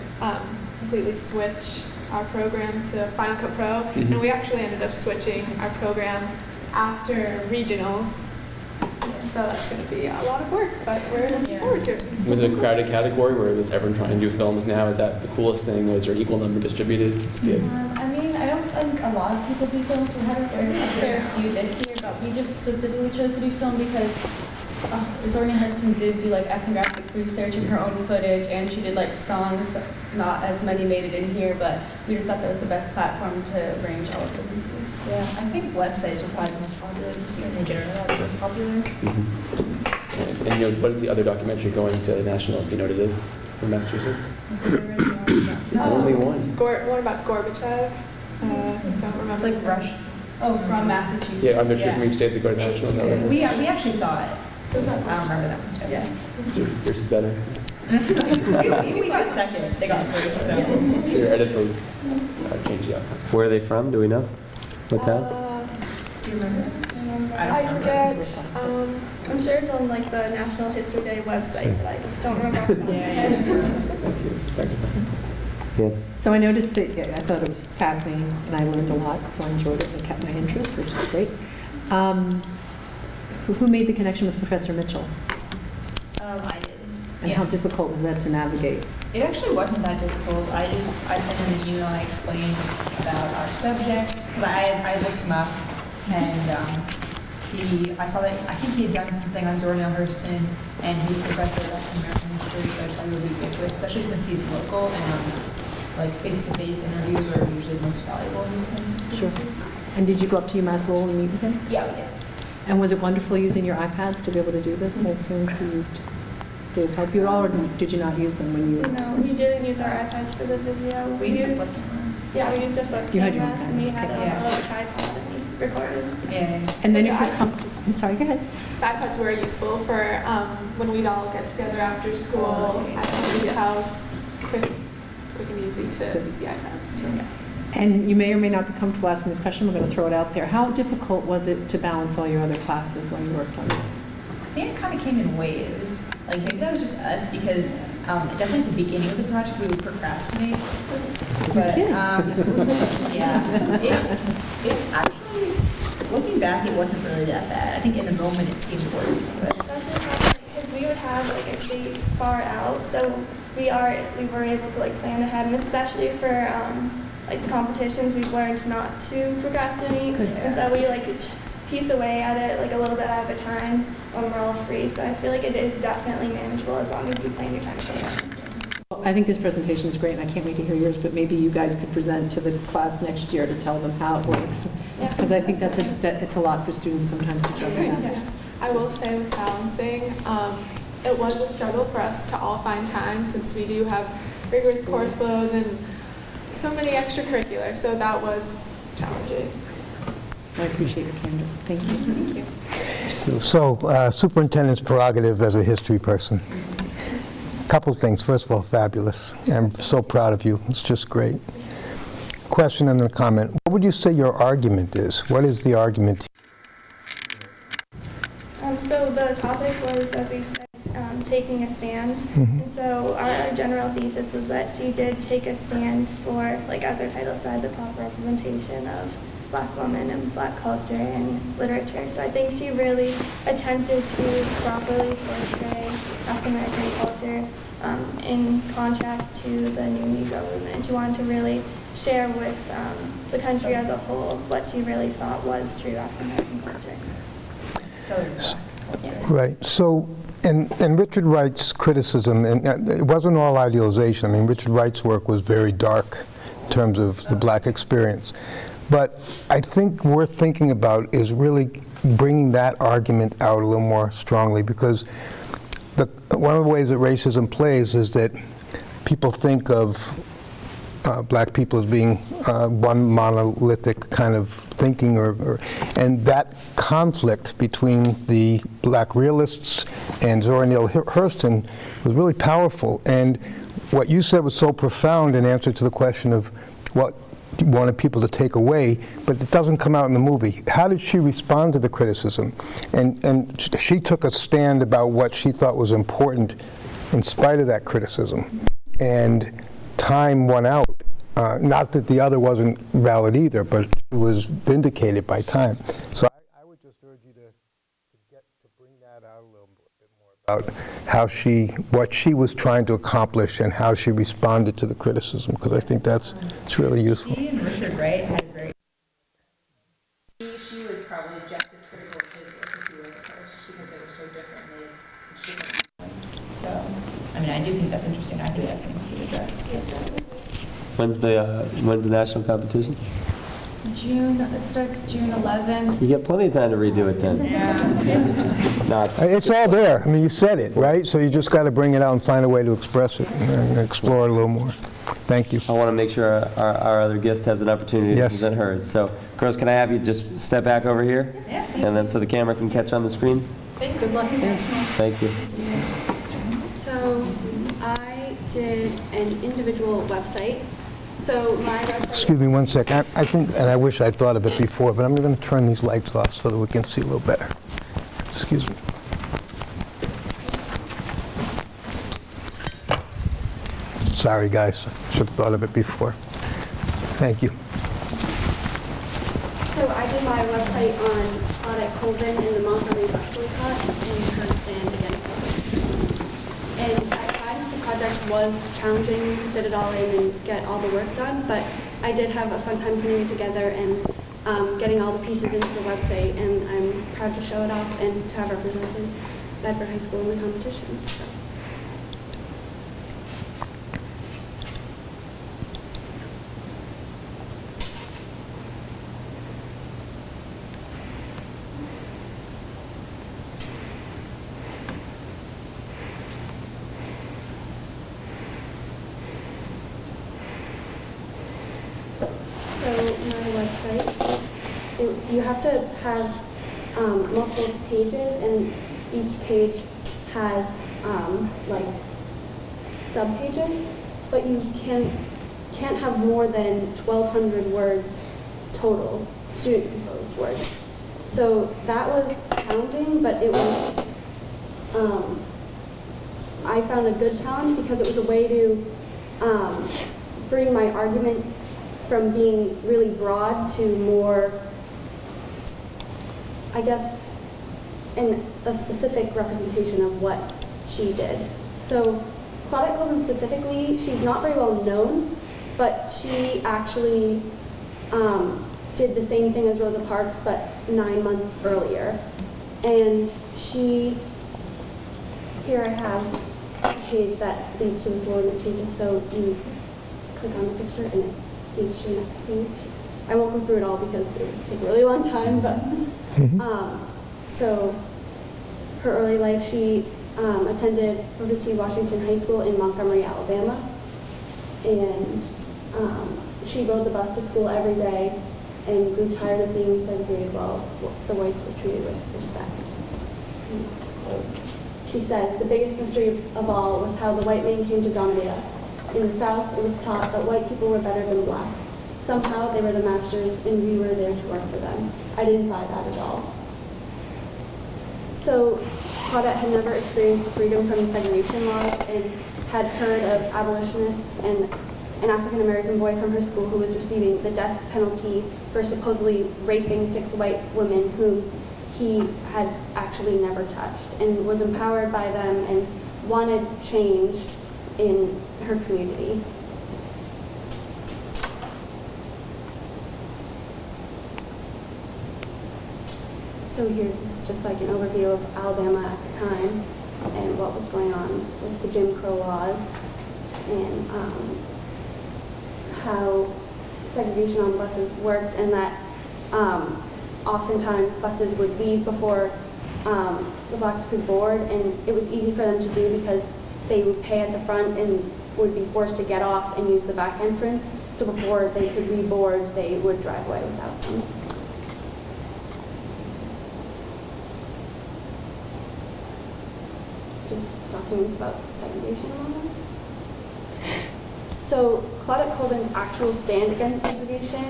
completely switch our program to Final Cut Pro, and we actually ended up switching our program after regionals. So that's going to be a lot of work, but we're looking forward to it. Was it a crowded category where it was everyone trying to do films now? Is that the coolest thing? Was there an equal number distributed? Yeah. I mean, I don't think a lot of people do films. We had a fair few this year, but we just specifically chose to do film because Zora Neale Hurston did do like ethnographic research and her own footage, and she did like songs. Not as many made it in here, but we just thought that was the best platform to arrange all of them. Yeah, I think websites are probably the most popular this year in general. That's most popular. Mm-hmm. And you know, what is the other documentary going to National, if you know what it is, from Massachusetts? Only one. One about Gorbachev. Don't remember. It's like Russia. Oh, from Massachusetts. Yeah, on the trip from each state to go to National. No, we actually saw it. I don't remember that much. Yeah. Yours is better. we got second. They got first. So. Your editor changed the outcome. Where are they from? Do we know? What town? Do you remember? I forget. I'm sure it's on like the National History Day website, but I don't remember. Yeah. So I noticed that. Yeah, I thought it was fascinating, and I learned a lot. So I enjoyed it and kept my interest, which is great. Who made the connection with Professor Mitchell? I did. And how difficult was that to navigate? It actually wasn't that difficult. I sent him an email and I explained about our subject. Because I looked him up, and I saw that, I think he had done something on Zora Neale Hurston, and he was a professor of African American history, so I thought he would be good to it, especially since he's local, and like face-to-face interviews are usually the most valuable in these kinds of situations. Sure. And did you go up to UMass Lowell and meet with him? Yeah, we did. And was it wonderful using your iPads to be able to do this? I assume you used Dave help you at all, or did you not use them when you? No, we didn't use our iPads for the video. We used a flip camera. Yeah, we used a flip camera, and we had a little tripod and we recorded. Yeah. And then if you I'm sorry, go ahead. iPads were useful for when we'd all get together after school at somebody's house. Quick and easy to use the iPads. So. Yeah. And you may or may not be comfortable asking this question. We're going to throw it out there. How difficult was it to balance all your other classes when you worked on this? I think it kind of came in waves. Like maybe that was just us because definitely at the beginning of the project we would procrastinate. But yeah, it actually, looking back, it wasn't really that bad. I think in the moment it seemed worse. Especially because we would have like a days far out, so we were able to like plan ahead, and especially for. Like the competitions, we've learned not to procrastinate, and so we like piece away at it like a little bit at a time when we're all free. So I feel like it is definitely manageable as long as you plan your time together. Well, I think this presentation is great, and I can't wait to hear yours. But maybe you guys could present to the class next year to tell them how it works, because I think that's it's a lot for students sometimes to juggle. I will say with balancing, it was a struggle for us to all find time since we do have rigorous course loads and. So many extracurricular, so that was challenging. I appreciate your candor. Thank you. Thank you. So superintendent's prerogative as a history person. A couple things. First of all, fabulous. I'm so proud of you. It's just great. Question and a comment. What would you say your argument is? What is the argument? So the topic was, as we said, taking a stand. And so our general thesis was that she did take a stand for, like as her title said, the proper representation of black women and black culture and literature. So I think she really attempted to properly portray African American culture in contrast to the new Negro movement. And she wanted to really share with the country as a whole what she really thought was true African American culture. So, right. So. And Richard Wright's criticism, and it wasn't all idealization. I mean, Richard Wright's work was very dark in terms of the black experience. But I think worth thinking about is really bringing that argument out a little more strongly, because one of the ways that racism plays is that people think of black people as being one monolithic kind of thinking, and that conflict between the black realists and Zora Neale Hurston was really powerful. And what you said was so profound in answer to the question of what you wanted people to take away, but it doesn't come out in the movie. How did she respond to the criticism? And she took a stand about what she thought was important in spite of that criticism. And time won out. Not that the other wasn't valid either, but it was vindicated by time. So I would just urge you to bring that about how she, what she was trying to accomplish and how she responded to the criticism, because I think that's, it's really useful. She and Richard Wright had a very, she was probably just as critical as he was at first, because they were so different. So, I mean, I do think that's interesting. I think that's something to address. Yeah. When's the national competition? June, it starts June 11. You get plenty of time to redo it then. Yeah. No, it's all there. I mean, you said it, right? So you just got to bring it out and find a way to express it and explore it a little more. Thank you. I want to make sure our other guest has an opportunity to present hers. So, girls, can I have you just step back over here? Yeah. And then so the camera can catch on the screen? Good luck. Yeah. Thank you. So I did an individual website. So my website. Excuse me one second. I think, and I wish I thought of it before, but I'm going to turn these lights off so that we can see a little better. Excuse me. Sorry, guys. I should have thought of it before. Thank you. So I did my website on Claudette Colvin and the Montgomery boycott and her stand against it. And project was challenging to fit it all in and get all the work done, but I did have a fun time putting it together and getting all the pieces into the website, and I'm proud to show it off and to have represented Bedford High School in the competition. So. You have to have multiple pages, and each page has like subpages, but you can't have more than 1,200 words total, student-composed words. So that was challenging, but it was I found a good challenge because it was a way to bring my argument from being really broad to more, I guess, in a specific representation of what she did. So Claudette Colvin specifically, she's not very well known, but she actually did the same thing as Rosa Parks, but 9 months earlier. And she, here I have a page that leads to this one page, so you click on the picture and it leads to the next page. I won't go through it all because it would take a really long time, but so her early life, she attended Booker T. Washington High School in Montgomery, Alabama, and she rode the bus to school every day and grew tired of being segregated while the whites were treated with respect. She says, "The biggest mystery of all was how the white man came to dominate us. In the South, it was taught that white people were better than blacks. Somehow they were the masters and we were there to work for them. I didn't buy that at all." So Claudette had never experienced freedom from the segregation laws and had heard of abolitionists and an African-American boy from her school who was receiving the death penalty for supposedly raping 6 white women whom he had actually never touched, and was empowered by them and wanted change in her community. So here, this is just like an overview of Alabama at the time and what was going on with the Jim Crow laws and how segregation on buses worked, and that oftentimes buses would leave before the blacks could board, and it was easy for them to do because they would pay at the front and would be forced to get off and use the back entrance. So before they could reboard, they would drive away without them. Documents about segregation laws. So Claudette Colvin's actual stand against segregation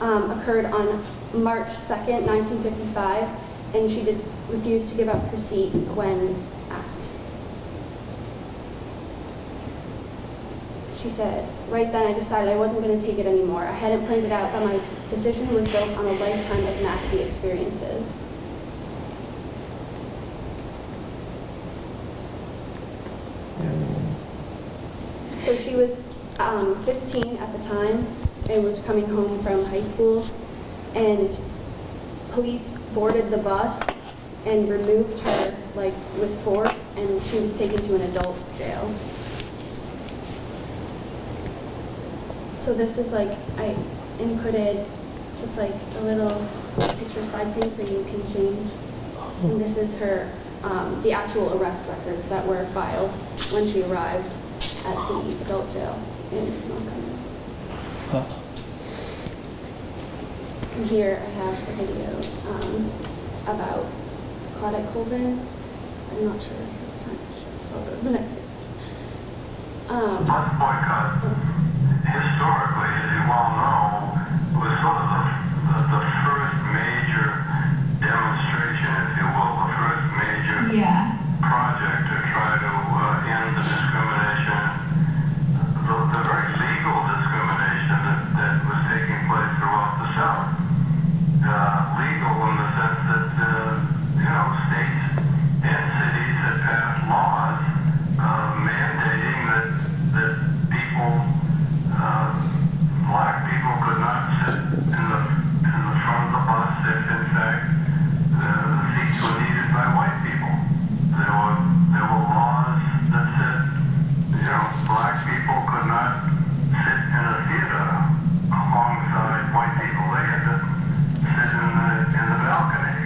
occurred on March 2nd, 1955, and she did refuse to give up her seat when asked. She says, "Right then I decided I wasn't going to take it anymore. I hadn't planned it out, but my decision was built on a lifetime of nasty experiences." So she was 15 at the time and was coming home from high school, and police boarded the bus and removed her, like, with force, and she was taken to an adult jail. So this is, like, I inputted, it's like a little picture slide thing so you can change. And this is her, the actual arrest records that were filed when she arrived at the adult jail in Montgomery. And here I have a video about Claudette Colvin. I'm not sure if it's time to show, so I'll go to the next thing. Bus boycott, historically, as you all know, was sort of the first major demonstration, if you will, the first major project to try to end the discrimination, the very legal discrimination that was taking place throughout the South. Legal in the sense that, you know, states and cities had passed laws mandating that people, black people, could not sit in the front of the bus if, in fact, the seats were needed by white people. There were laws that said, you know, black people could not sit in a theater alongside white people. They had to sit in the balcony.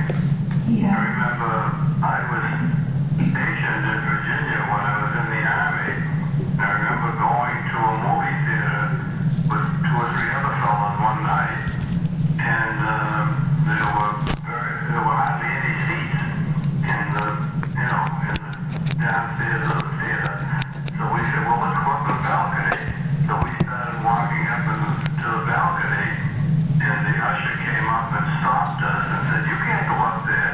Yeah. I remember I was stationed in Virginia when I was in the Army. I remember going to a movie theater with two or three other fellows one night, and there were hardly any seats in the downstairs of the theater. So we said, well, let's go up to the balcony. So we started walking up to the balcony, and the usher came up and stopped us and said, "You can't go up there."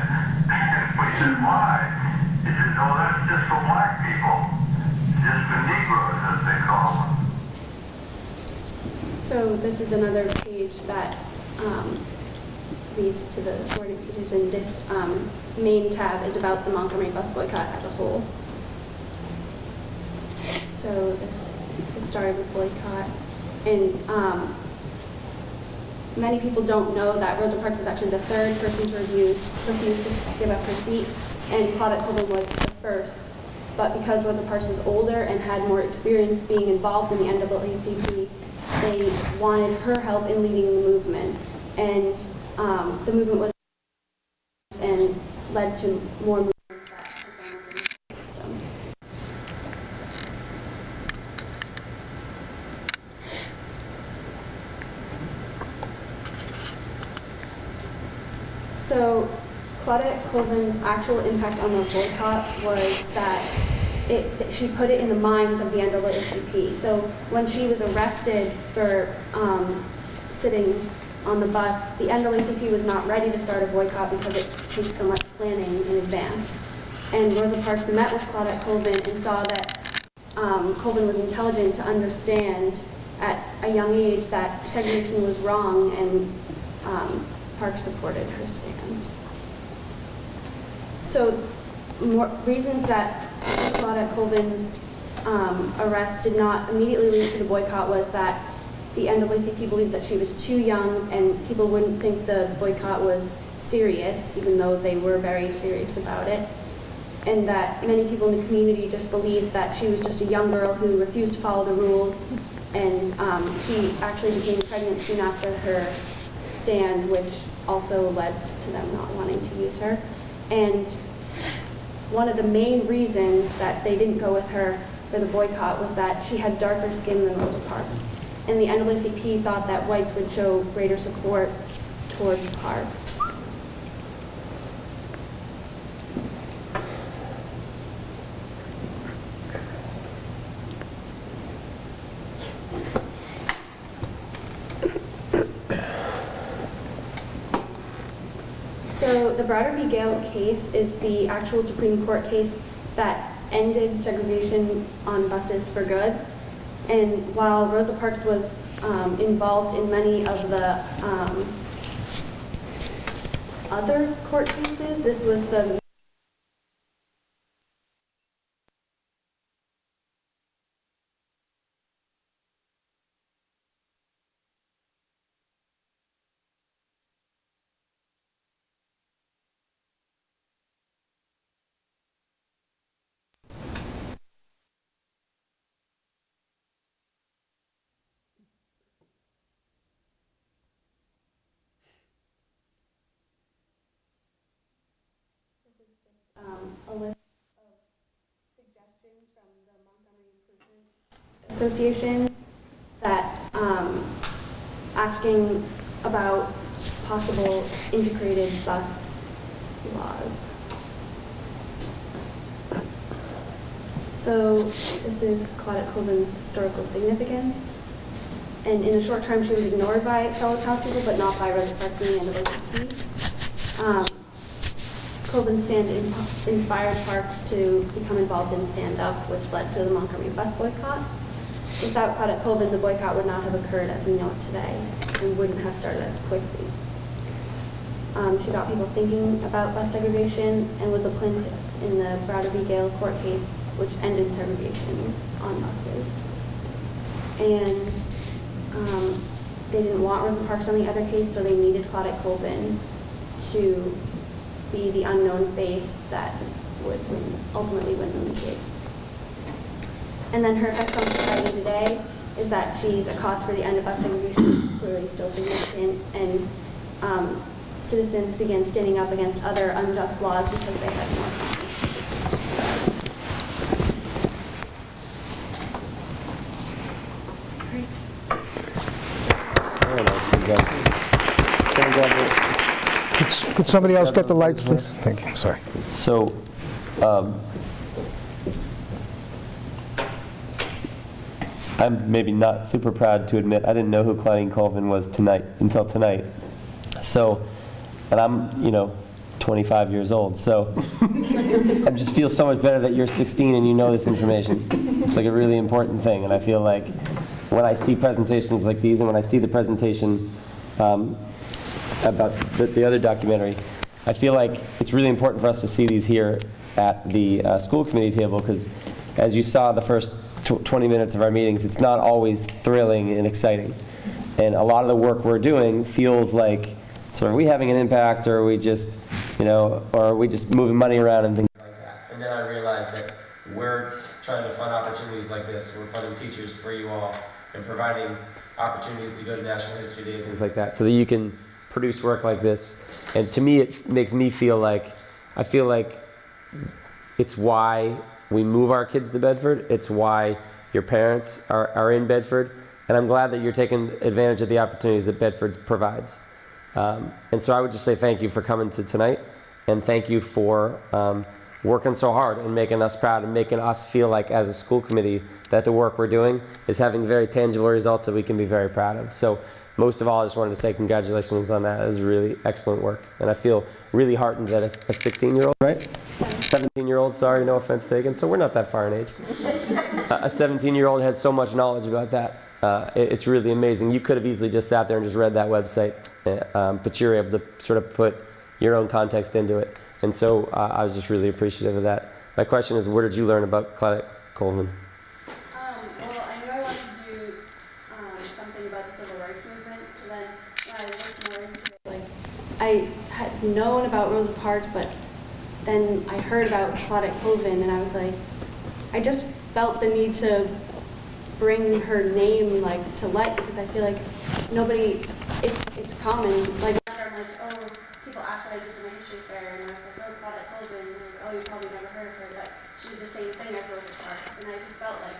And we said, "Why?" He said, "Oh, that's just for black people, just for Negroes, as they call them." So this is another page that leads to the sorted pages, and this main tab is about the Montgomery bus boycott as a whole. So this started with boycott, and many people don't know that Rosa Parks is actually the third person to refuse to give up her seat, and Claudette Colvin was the first. But because Rosa Parks was older and had more experience being involved in the NAACP, they wanted her help in leading the movement. And the movement was and led to more movements that began within the system. So Claudette Colvin's actual impact on the boycott was that she put it in the minds of the NAACP. So when she was arrested for sitting on the bus, the NAACP was not ready to start a boycott because it takes so much planning in advance. And Rosa Parks met with Claudette Colvin and saw that Colvin was intelligent to understand at a young age that segregation was wrong, and Parks supported her stand. So more reasons that Claudette Colvin's arrest did not immediately lead to the boycott was that the NAACP believed that she was too young and people wouldn't think the boycott was serious, even though they were very serious about it, and that many people in the community just believed that she was just a young girl who refused to follow the rules, and she actually became pregnant soon after her stand, which also led to them not wanting to use her. And one of the main reasons that they didn't go with her for the boycott was that she had darker skin than Rosa Parks. And the NAACP thought that whites would show greater support towards Parks. So the Browder v. Gayle case is the actual Supreme Court case that ended segregation on buses for good. And while Rosa Parks was involved in many of the other court cases, this was the Association that asking about possible integrated bus laws. So this is Claudette Colvin's historical significance. And in a short time, she was ignored by fellow townspeople, but not by Rosa Parks and the OCC. Colvin's stand inspired Parks to become involved in stand-up, which led to the Montgomery bus boycott. Without Claudette Colvin, the boycott would not have occurred as we know it today and wouldn't have started as quickly. She got people thinking about bus segregation and was a plaintiff in the Browder v. Gayle court case, which ended segregation on buses. And they didn't want Rosa Parks on the other case, so they needed Claudette Colvin to be the unknown face that would ultimately win the case. And then her effect on society today is that she's a cause for the end of bus segregation, clearly still significant, and citizens began standing up against other unjust laws because they had more power. Could somebody else get the lights, please? Thank you. Sorry. So, I'm maybe not super proud to admit I didn't know who Claudette Colvin was until tonight. So, and I'm 25 years old. So, I just feel so much better that you're 16 and you know this information. It's like a really important thing, and I feel like when I see presentations like these, and when I see the presentation. About the other documentary, I feel like it's really important for us to see these here at the school committee table, because as you saw the first 20 minutes of our meetings, it's not always thrilling and exciting. And a lot of the work we're doing feels like, so are we having an impact, or are we just, or are we just moving money around and things like that? And then I realized that we're trying to fund opportunities like this. We're funding teachers for you all and providing opportunities to go to National History Day and things like that, so that you can produce work like this. And to me, it makes me feel like, I feel like it's why we move our kids to Bedford. It's why your parents are in Bedford. And I'm glad that you're taking advantage of the opportunities that Bedford provides. And so I would just say thank you for coming to tonight. And thank you for working so hard and making us proud and making us feel like, as a school committee, that the work we're doing is having very tangible results that we can be very proud of. So, most of all, I just wanted to say congratulations on that. It was really excellent work. And I feel really heartened that a 16-year-old, right? 17-year-old, sorry, no offense taken. So we're not that far in age. A 17-year-old has so much knowledge about that. It's really amazing. You could have easily just sat there and just read that website, but you're able to sort of put your own context into it. And so I was just really appreciative of that. My question is, where did you learn about Claudette Colvin? I had known about Rosa Parks, but then I heard about Claudette Colvin, and I was like, I just felt the need to bring her name to light, because I feel like nobody, it's common. Like, I'm like, oh, people ask what I did in my history fair, and I was like, oh, Claudette Colvin, and like, oh, you probably never heard of her, but she did the same thing as Rosa Parks, and I just felt like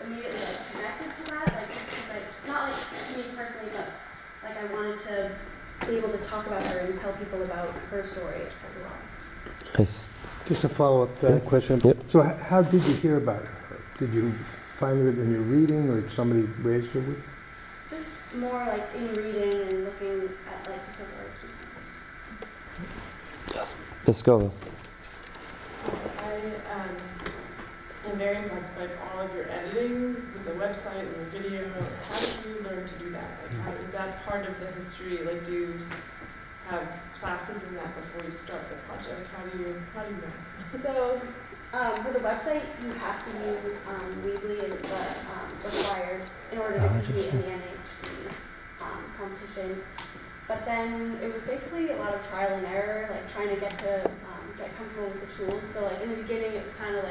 immediately connected to that, it's just not to me personally, but I wanted to be able to talk about her and tell people about her story as well. Nice. Just a follow-up to that question. Yep. So how did you hear about her? Did you find it in your reading, or did somebody raise her with you? Just more in reading and looking at the civil rights movement. Yes. Ms. Scoville. I am very impressed by all of your editing with the website and the video. How did you learn to do that? Is that part of the history? Do you have classes in that before you start the project? How do you know? So for the website, you have to use Weebly as the required in order to compete in the NHD competition. But then it was basically a lot of trial and error, trying to get comfortable with the tools. So in the beginning, it was kind of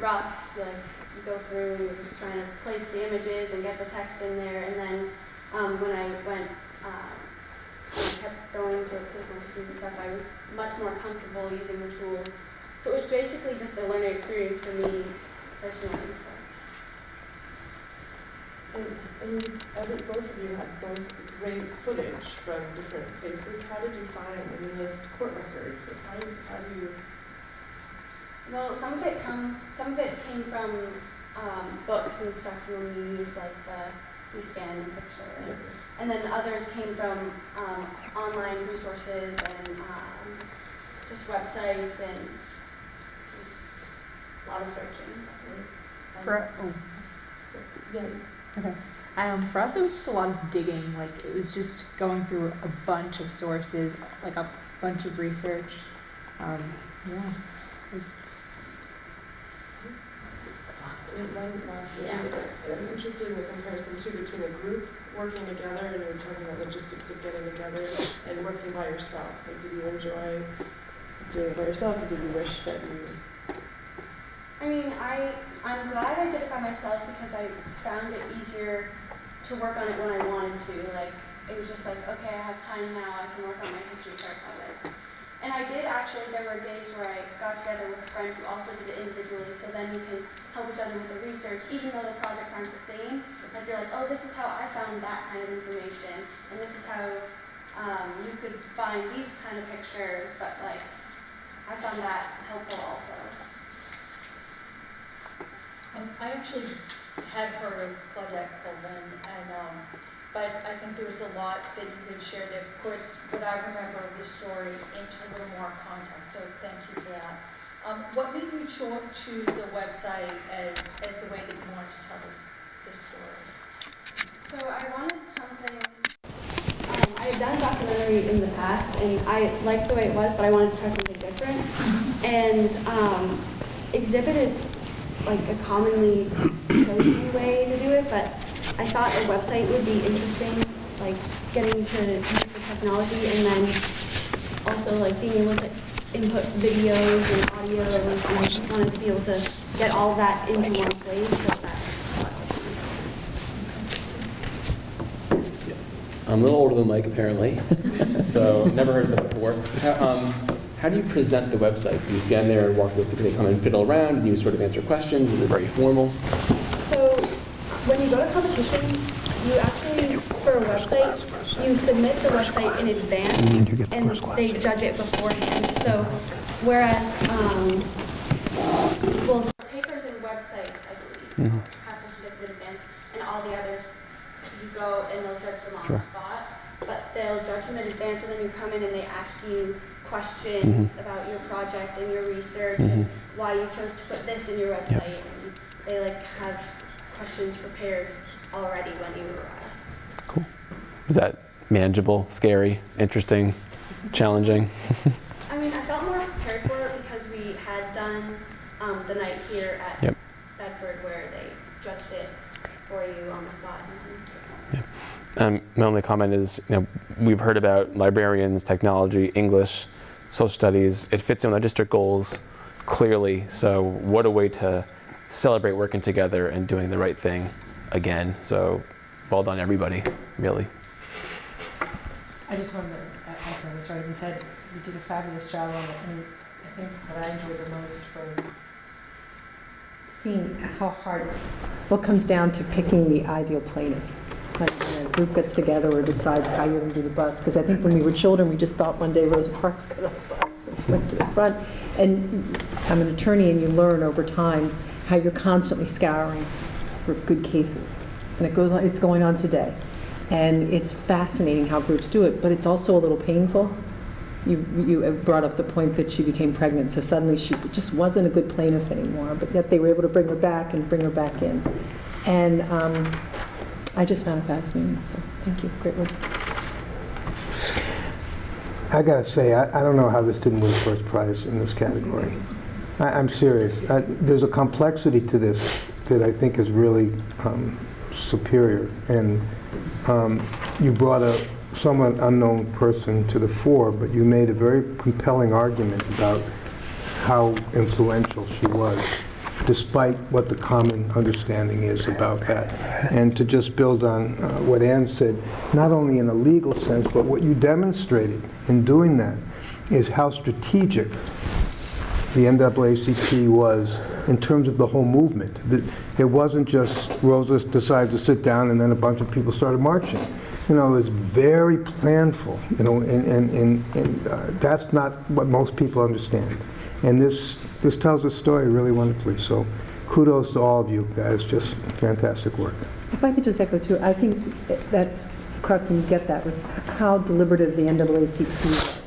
rough. You go through and you're just trying to place the images and get the text in there, and then. When I went, kept going to conferences and stuff, I was much more comfortable using the tools. So it was basically just a learning experience for me personally. So. you, I think both of you had both great footage from different places. How did you find and enlist court records? And how do you? Well, some of it came from books and stuff when we use like we scan the picture, and then others came from online resources and just websites and just a lot of searching. For us, it was just a lot of digging. Like, it was just going through a bunch of sources, like a bunch of research. Yeah, it was just. I'm interested in the comparison too between a group working together, and you're talking about logistics of getting together, and working by yourself. Like, did you enjoy doing it by yourself, or did you wish that you? I mean, I'm glad I did it by myself because I found it easier to work on it when I wanted to. Like, it was just like, okay, I have time now, I can work on my history chart projects. And I did actually, there were days where I got together with a friend who also did it individually, so then you can help each other with the research, even though the projects aren't the same. Like, you're like, oh, this is how I found that kind of information, and this is how you could find these kind of pictures, but like, I found that helpful also. I actually had heard of Claudette Colvin, and, but I think there was a lot that you could share that puts what I remember of the story into a little more context, so thank you for that. What made you choose a website as the way that you wanted to tell this story? So I wanted something... I had done a documentary in the past, and I liked the way it was, but I wanted to try something different. And Exhibit is like a commonly chosen way to do it, but I thought a website would be interesting, like getting to use the technology and then also like being able to input videos and audio, and I just wanted to be able to get all that into one place. So that I'm a little older than Mike apparently, so never heard of it before. How do you present the website? Do you stand there and walk with people? They come and fiddle around, and you sort of answer questions? Is it very formal? So when you go to competitions, you actually, for a website, you submit the website in advance, and they judge it beforehand. So whereas, well, papers and websites, I believe, have to submit in advance, and all the others, you go and they'll judge them on the spot, but they'll judge them in advance, and then you come in and they ask you questions about your project and your research and why you chose to put this in your website, and they like have questions prepared already when you arrive. Cool. Was that manageable, scary, interesting, challenging? I mean, I felt more prepared for it because we had done the night here at Bedford where they judged it for you on the spot. My only comment is, you know, we've heard about librarians, technology, English, social studies. It fits in with our district goals clearly, so what a way to celebrate working together and doing the right thing again. So well done, everybody, really. I just wanted to echo what's already been said. You did a fabulous job on it, and I think what I enjoyed the most was seeing how hard what comes down to picking the ideal plaintiff. Like, you know, a group gets together or decides how you're going to do the bus. Because I think when we were children, we just thought one day Rosa Parks got on the bus and went to the front. And I'm an attorney, and you learn over time how you're constantly scouring for good cases. And it goes on, it's going on today. And it's fascinating how groups do it, but it's also a little painful. You brought up the point that she became pregnant, so suddenly she just wasn't a good plaintiff anymore, but yet they were able to bring her back and bring her back in. And I just found it fascinating, so thank you. Great work. I gotta say, I don't know how this didn't win first prize in this category. I'm serious. There's a complexity to this that I think is really superior, and you brought a somewhat unknown person to the fore, but you made a very compelling argument about how influential she was, despite what the common understanding is about that. And to just build on what Ann said, not only in a legal sense, but what you demonstrated in doing that is how strategic the NAACP was in terms of the whole movement. It wasn't just Rosa decided to sit down and then a bunch of people started marching. You know, it was very planful, you know, and that's not what most people understand. And this tells a story really wonderfully. So kudos to all of you guys, just fantastic work. If I could just echo too, I think that's crux, and you get that with how deliberative the NAACP was.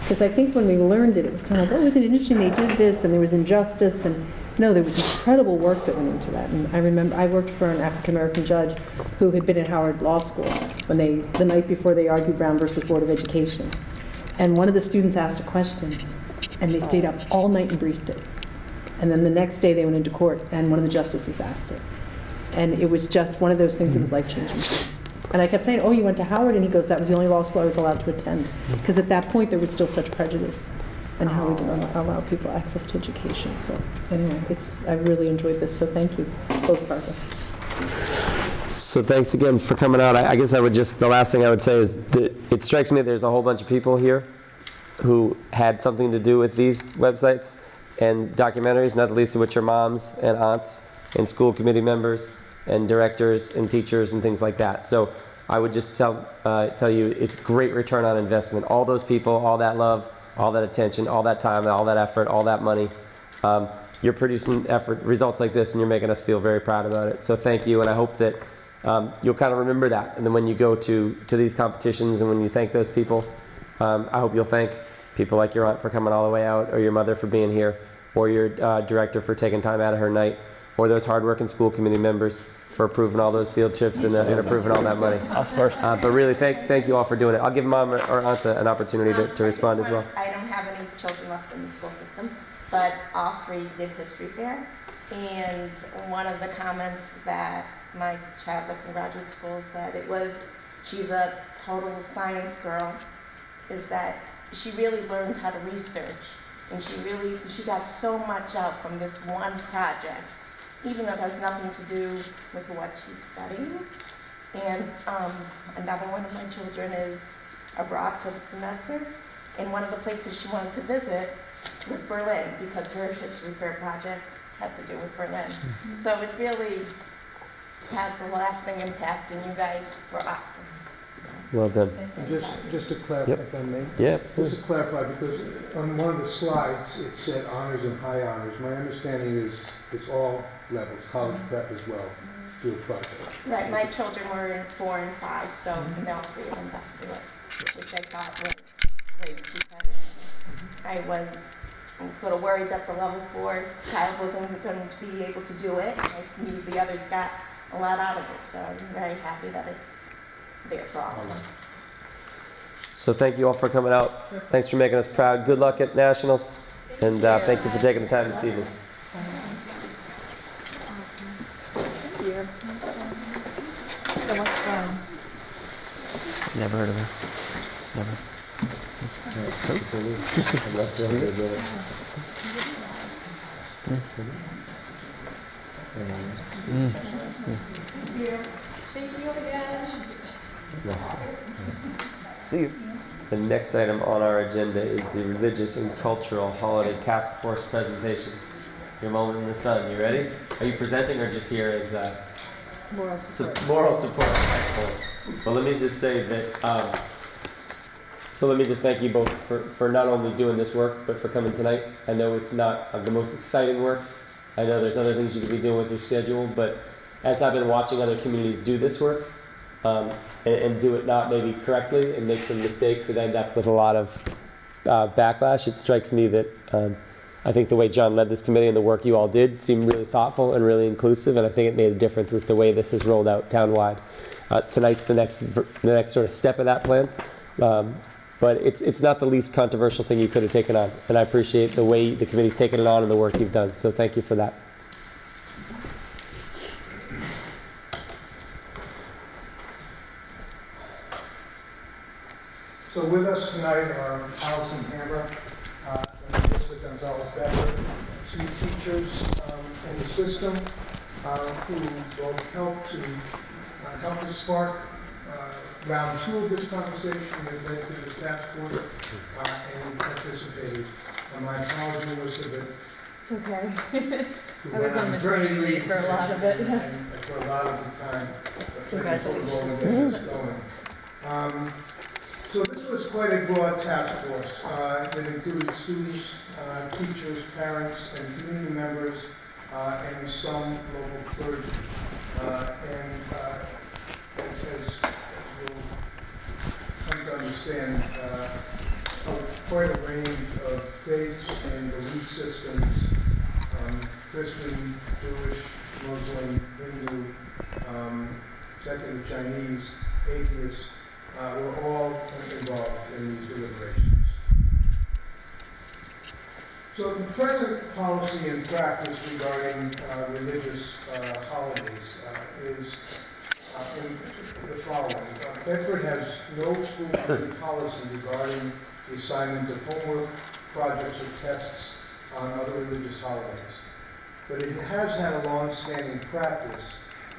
Because I think when we learned it, it was kind of like, oh, isn't it interesting they did this, and there was injustice, and no, there was incredible work that went into that. And I remember I worked for an African-American judge who had been at Howard Law School when they, the night before they argued Brown versus Board of Education. And one of the students asked a question, and they stayed up all night and briefed it. And then the next day they went into court, and one of the justices asked it. And it was just one of those things that was life-changing. And I kept saying, oh, you went to Howard? And he goes, that was the only law school I was allowed to attend. Because at that point, there was still such prejudice in how we don't allow people access to education. So anyway, I really enjoyed this. So thank you, both parties. So thanks again for coming out. I guess I would just, the last thing I would say is that it strikes me there's a whole bunch of people here who had something to do with these websites and documentaries, not the least of which are moms and aunts and school committee members and directors and teachers and things like that. So I would just tell you it's great return on investment. All those people, all that love, all that attention, all that time, all that effort, all that money. You're producing results like this, and you're making us feel very proud about it. So thank you, and I hope that you'll kind of remember that. And then when you go to these competitions and when you thank those people, I hope you'll thank people like your aunt for coming all the way out, or your mother for being here, or your director for taking time out of her night, or those hard-working school committee members for approving all those field trips and approving all that money. Us first. But really, thank you all for doing it. I'll give Mom or Aunt an opportunity to respond as well. I don't have any children left in the school system, but all three did history fair. And one of the comments that my child that's in graduate school said, it was, she's a total science girl, is that she really learned how to research. And she got so much out from this one project, even though it has nothing to do with what she's studying. And another one of my children is abroad for the semester, and one of the places she wanted to visit was Berlin, because her history fair project had to do with Berlin. Mm-hmm. So it really has a lasting impact, and you guys were awesome. So. Well done. Just to clarify, yep. If I may. Yeah, absolutely. Just to clarify, because on one of the slides it said honors and high honors. My understanding is it's all levels, college prep as well, do a project. Right, my children were in 4 and 5, so now three of them got to do it, which I thought was great, because I was a little worried that the level 4 child wasn't going to be able to do it. I knew the others got a lot out of it, so I'm very happy that it's there for all of them. So thank you all for coming out. Thanks for making us proud. Good luck at Nationals, and thank you for taking the time this evening. So much fun. Never heard of her. Never. Thank you again. See you. The next item on our agenda is the Religious and Cultural Holiday Task Force presentation. Your moment in the sun. You ready? Are you presenting or just here as moral support? Moral support. Excellent. Well, let me just say that, so let me just thank you both for not only doing this work, but for coming tonight. I know it's not the most exciting work. I know there's other things you could be doing with your schedule, but as I've been watching other communities do this work, and do it not maybe correctly and make some mistakes that end up with a lot of backlash, it strikes me that I think the way John led this committee and the work you all did seemed really thoughtful and really inclusive, and I think it made a difference as to the way this is rolled out town-wide. Tonight's the next sort of step of that plan, but it's not the least controversial thing you could have taken on, and I appreciate the way the committee's taken it on and the work you've done, so thank you for that. So with us tonight are Allison Hammer, two teachers in the system who will help to help to spark Round two of this conversation has led to the task force and we participated. And my apologies was a bit. It's okay. I was on maternity leave for a lot of it. For a lot of the time. Congratulations. So this was quite a broad task force that included students, teachers, parents, and community members, and some local clergy. Understand quite a range of faiths and belief systems, Christian, Jewish, Muslim, Hindu, secular Chinese, atheists, were all involved in these deliberations. So the present policy and practice regarding religious holidays is the following. Bedford has no school policy regarding the assignment of homework, projects, or tests on other religious holidays. But it has had a long-standing practice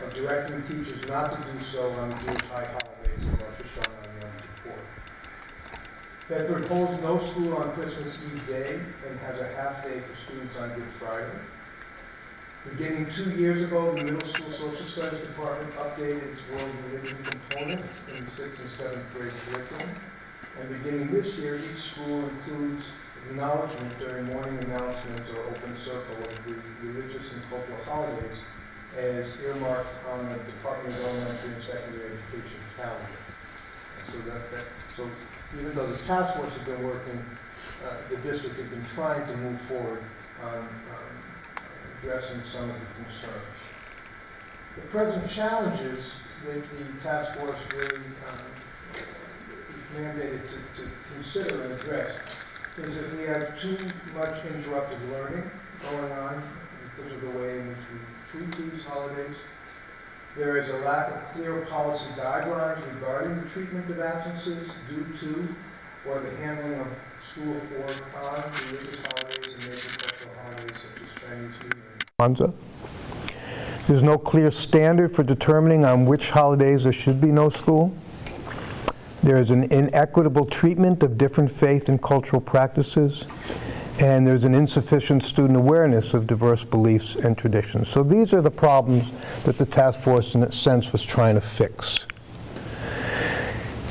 of directing teachers not to do so on Jewish high holidays of Rosh Hashanah and Yom Kippur. Bedford holds no school on Christmas Eve day and has a half day for students on Good Friday. Beginning 2 years ago, the middle school social studies department updated its world religion component in the 6th and 7th grade curriculum. And beginning this year, each school includes acknowledgement during morning announcements or open circle of the religious and cultural holidays as earmarked on the Department of Elementary and Secondary Education calendar. And so, so even though the task force has been working, the district has been trying to move forward addressing some of the concerns. The present challenges that the task force really is mandated to consider and address is that we have too much interrupted learning going on because of the way in which we treat these holidays. There is a lack of clear policy guidelines regarding the treatment of absences due to or the handling of school work on religious holidays and major cultural holidays such as Chinese New Year. There's no clear standard for determining on which holidays there should be no school. There is an inequitable treatment of different faith and cultural practices. And there's an insufficient student awareness of diverse beliefs and traditions. So these are the problems that the task force, in a sense, was trying to fix.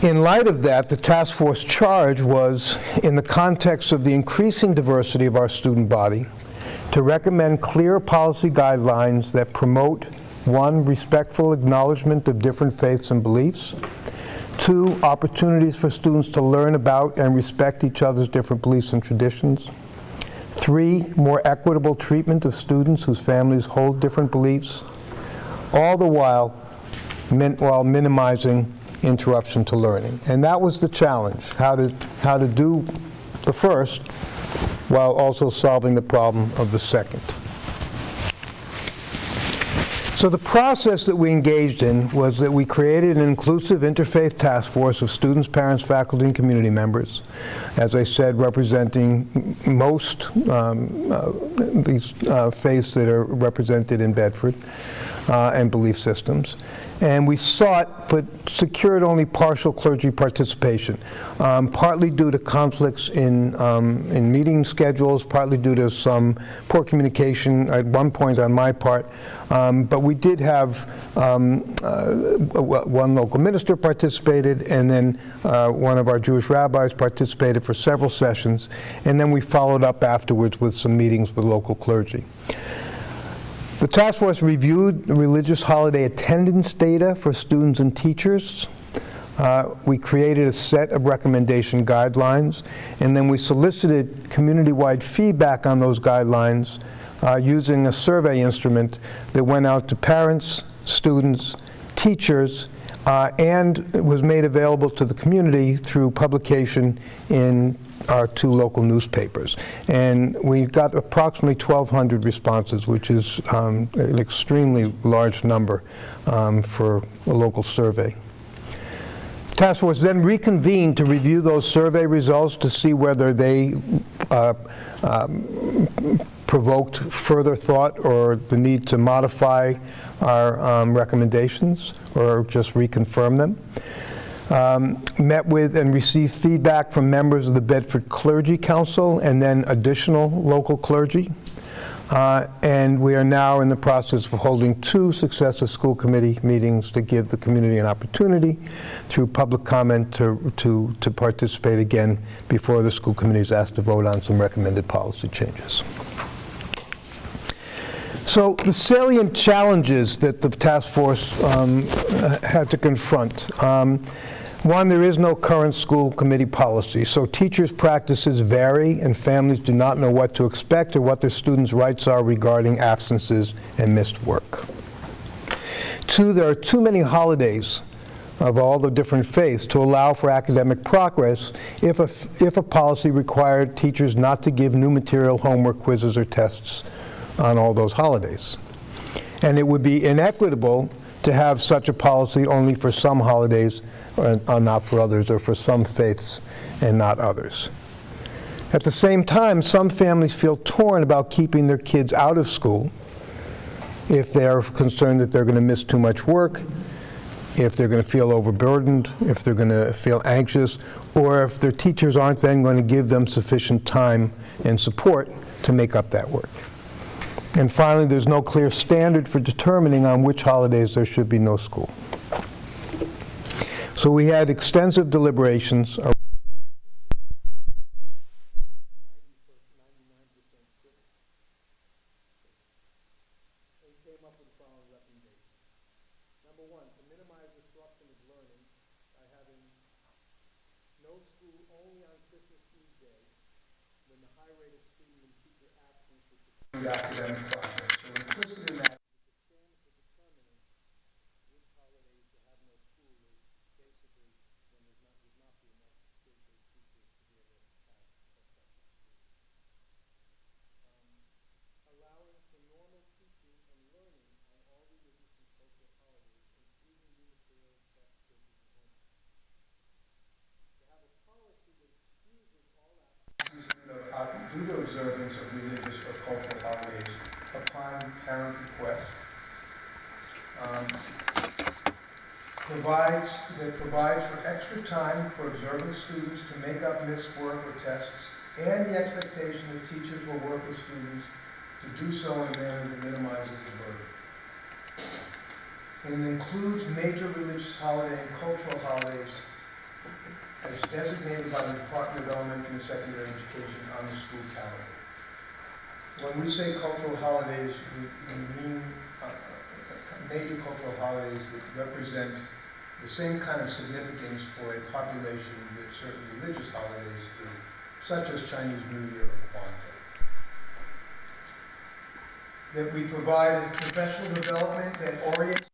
In light of that, the task force charge was, in the context of the increasing diversity of our student body, to recommend clear policy guidelines that promote, one, respectful acknowledgement of different faiths and beliefs, two, opportunities for students to learn about and respect each other's different beliefs and traditions, three, more equitable treatment of students whose families hold different beliefs, all the while minimizing interruption to learning. And that was the challenge, how to do the first, while also solving the problem of the second. So the process that we engaged in was that we created an inclusive interfaith task force of students, parents, faculty, and community members, as I said, representing most these faiths that are represented in Bedford and belief systems. And we sought, but secured only partial clergy participation, partly due to conflicts in meeting schedules, partly due to some poor communication at one point on my part. But we did have one local minister participated, and then one of our Jewish rabbis participated for several sessions. And then we followed up afterwards with some meetings with local clergy. The task force reviewed religious holiday attendance data for students and teachers. We created a set of recommendation guidelines, and then we solicited community-wide feedback on those guidelines using a survey instrument that went out to parents, students, teachers, and was made available to the community through publication in our two local newspapers. And we got approximately 1,200 responses, which is an extremely large number for a local survey. The task force then reconvened to review those survey results to see whether they provoked further thought or the need to modify our recommendations or just reconfirm them. Met with and received feedback from members of the Bedford Clergy Council and then additional local clergy. And we are now in the process of holding 2 successive school committee meetings to give the community an opportunity through public comment to participate again before the school committee is asked to vote on some recommended policy changes. So the salient challenges that the task force had to confront. One, there is no current school committee policy, so teachers' practices vary and families do not know what to expect or what their students' rights are regarding absences and missed work. 2, there are too many holidays of all the different faiths to allow for academic progress if a policy required teachers not to give new material, homework, quizzes, or tests on all those holidays. And it would be inequitable to have such a policy only for some holidays or not for others, or for some faiths and not others. At the same time, some families feel torn about keeping their kids out of school if they're concerned that they're going to miss too much work, if they're going to feel overburdened, if they're going to feel anxious, or if their teachers aren't then going to give them sufficient time and support to make up that work. And finally, there's no clear standard for determining on which holidays there should be no school. So we had extensive deliberations. 99% they came up with the following recommendations. Number 1, to minimize disruption of learning by having no school only on Christmas Eve day when the high rate of student and teacher absence is the academic process. So implicit in that provides for extra time for observant students to make up missed work or tests, and the expectation that teachers will work with students to do so in a manner that minimizes the burden. It includes major religious holiday and cultural holidays as designated by the Department of Elementary and Secondary Education on the school calendar. When we say cultural holidays, we mean major cultural holidays that represent the same kind of significance for a population that certain religious holidays do, such as Chinese New Year or Kwanzaa. That we provide professional development that orients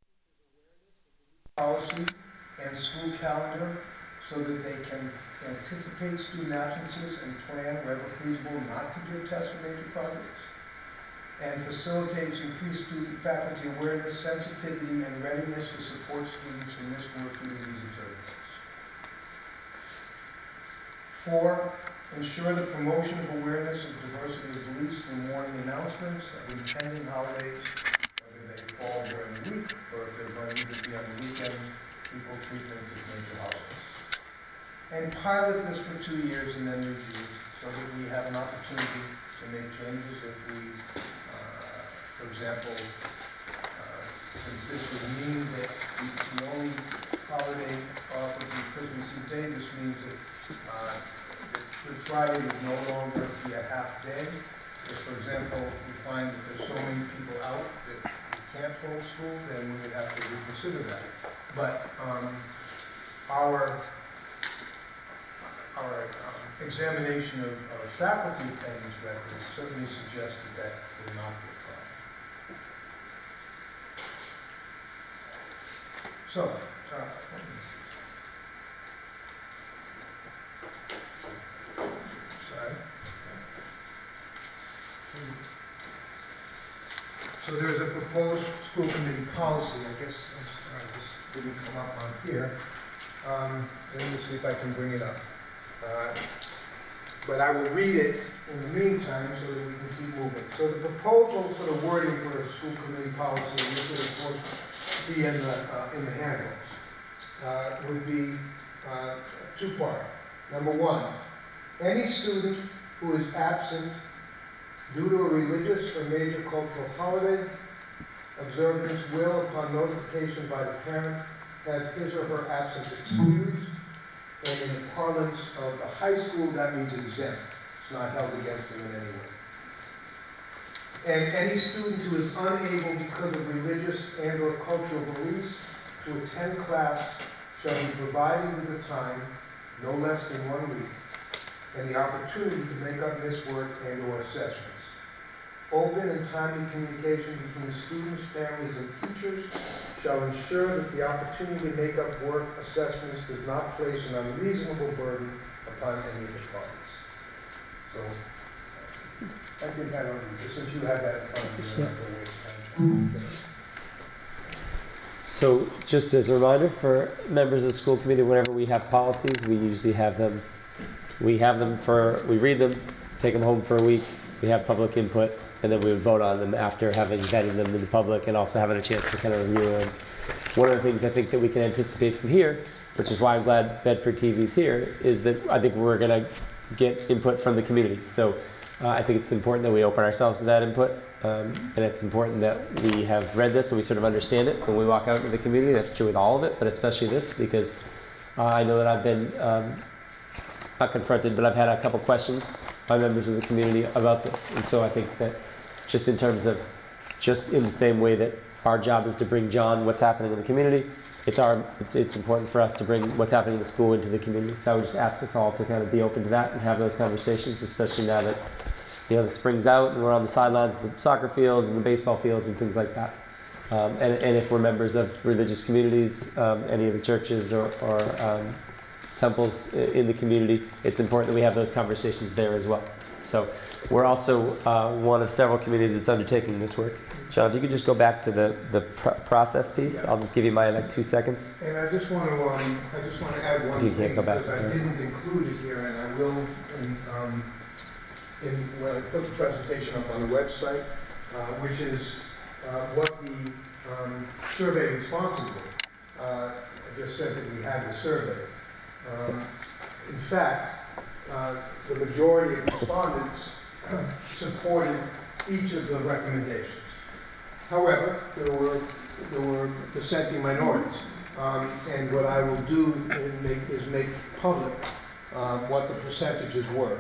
policy and school calendar so that they can anticipate student absences and plan, wherever feasible, not to give tests for major projects, and facilitates increased student faculty awareness, sensitivity, and readiness to support students in this work through these observances. 4, ensure the promotion of awareness of diversity of beliefs through morning announcements of impending holidays, whether they fall during the week or if they're running to be on the weekend, equal treatment of major holidays. And pilot this for 2 years and then review so that we have an opportunity to make changes if we for example, since this would mean that the only holiday off would be Christmas Eve day, this means that Good Friday would no longer be a half day. If, for example, we find that there's so many people out that we can't hold school, then we would have to reconsider that. But our examination of faculty attendance records certainly suggests that that would not be. So, so there's a proposed school committee policy. I guess this didn't come up on here. Let me see if I can bring it up. But I will read it in the meantime so that we can keep moving. So the proposal for the wording for the school committee policy, and this is of course be in the handbooks, would be two-part. Number one, any student who is absent due to a religious or major cultural holiday observance will, upon notification by the parent, have his or her absence excused, and in the parlance of the high school, that means exempt. It's not held against them in any way. And any student who is unable because of religious and or cultural beliefs to attend class shall be provided with a time, no less than 1 week, and the opportunity to make up missed work and or assessments. Open and timely communication between students, families, and teachers shall ensure that the opportunity to make up work assessments does not place an unreasonable burden upon any of the parties. So, I think I don't need this, since you have that in front of you. Yeah. So just as a reminder for members of the school committee, whenever we have policies, we usually we read them, take them home for a week, we have public input, and then we would vote on them after having vetted them to the public and also having a chance to kind of review them. One of the things I think that we can anticipate from here, which is why I'm glad Bedford TV's here, is that I think we're going to get input from the community. So I think it's important that we open ourselves to that input, and it's important that we have read this and we sort of understand it when we walk out into the community. That's true with all of it, but especially this, because I know that I've been not confronted, but I've had a couple questions by members of the community about this. And so I think that just in terms of, just in the same way that our job is to bring John what's happening in the community, it's important for us to bring what's happening in the school into the community. So I would just ask us all to kind of be open to that and have those conversations, especially now that, you know, the spring's out and we're on the sidelines of the soccer fields and the baseball fields and things like that. And if we're members of religious communities, any of the churches or temples in the community, it's important that we have those conversations there as well. So we're also one of several communities that's undertaking this work. John, if you could just go back to the process piece, yeah. I'll just give you my like 2 seconds. And I just want to add one thing, because I didn't include it here, and I will when I put the presentation up on the website, which is what the survey responsible just said that we had the survey. In fact, the majority of respondents supported each of the recommendations. However, there were dissenting minorities, and what I will do is make public what the percentages were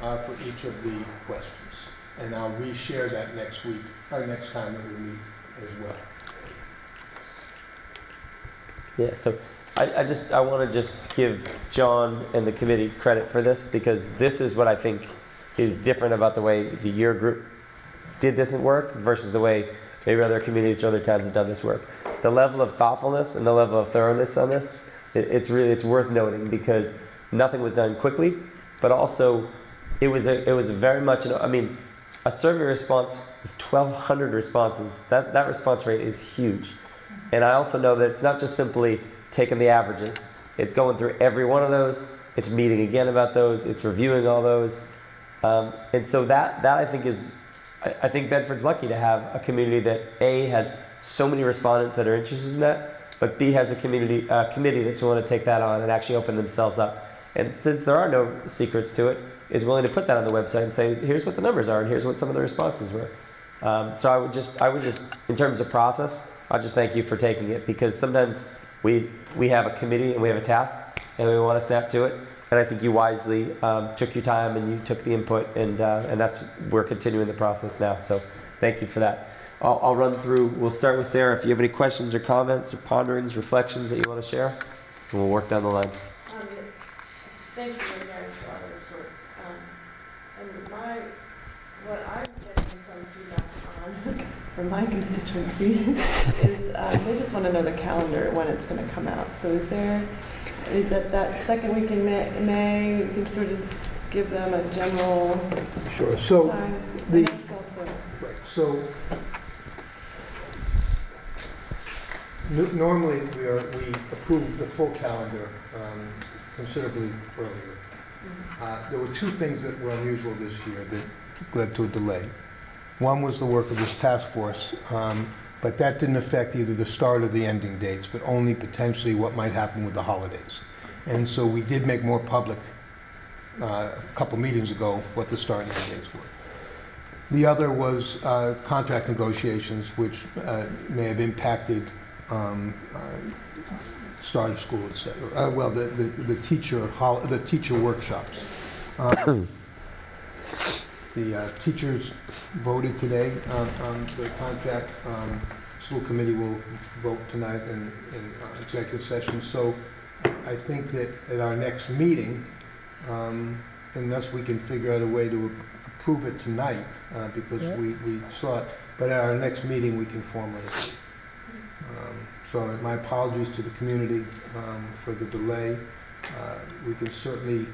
for each of the questions, and I'll reshare that next week or next time that we meet as well. Yeah. So. I want to just give John and the committee credit for this, because this is what I think is different about the way the year group did this work versus the way maybe other communities or other towns have done this work. The level of thoughtfulness and the level of thoroughness on this, it's worth noting, because nothing was done quickly, but also it was very much, I mean, a survey response of 1,200 responses, that response rate is huge. And I also know that it's not just simply taking the averages. It's going through every one of those. It's meeting again about those. It's reviewing all those. And so that I think is, I think Bedford's lucky to have a community that A, has so many respondents that are interested in that, but B, has a committee that's willing to take that on and actually open themselves up. And since there are no secrets to it, is willing to put that on the website and say, here's what the numbers are and here's what some of the responses were. So I would just, in terms of process, I'll just thank you for taking it, because sometimes we have a committee and we have a task and we want to snap to it, and I think you wisely took your time and you took the input, and that's, we're continuing the process now, so thank you for that. I'll run through. We'll start with Sarah. If you have any questions or comments or ponderings, reflections that you want to share, and we'll work down the line. Thank you guys for all this work. And what I'm getting some feedback on from my constituency is they just want to know the calendar, when it's going to come out. So is there, is that second week in May, we can sort of give them a general sure. So time? Right. So normally we approve the full calendar considerably earlier. Mm-hmm. There were two things that were unusual this year that led to a delay. One was the work of this task force, but that didn't affect either the start or the ending dates, but only potentially what might happen with the holidays. And so we did make more public a couple meetings ago what the starting dates were. The other was contract negotiations, which may have impacted start of school, et cetera. Well, the teacher workshops. The teachers voted today on the contract. School committee will vote tonight in executive session. So I think that at our next meeting, unless we can figure out a way to approve it tonight, because we saw it, but at our next meeting we can formally. So my apologies to the community for the delay. We can certainly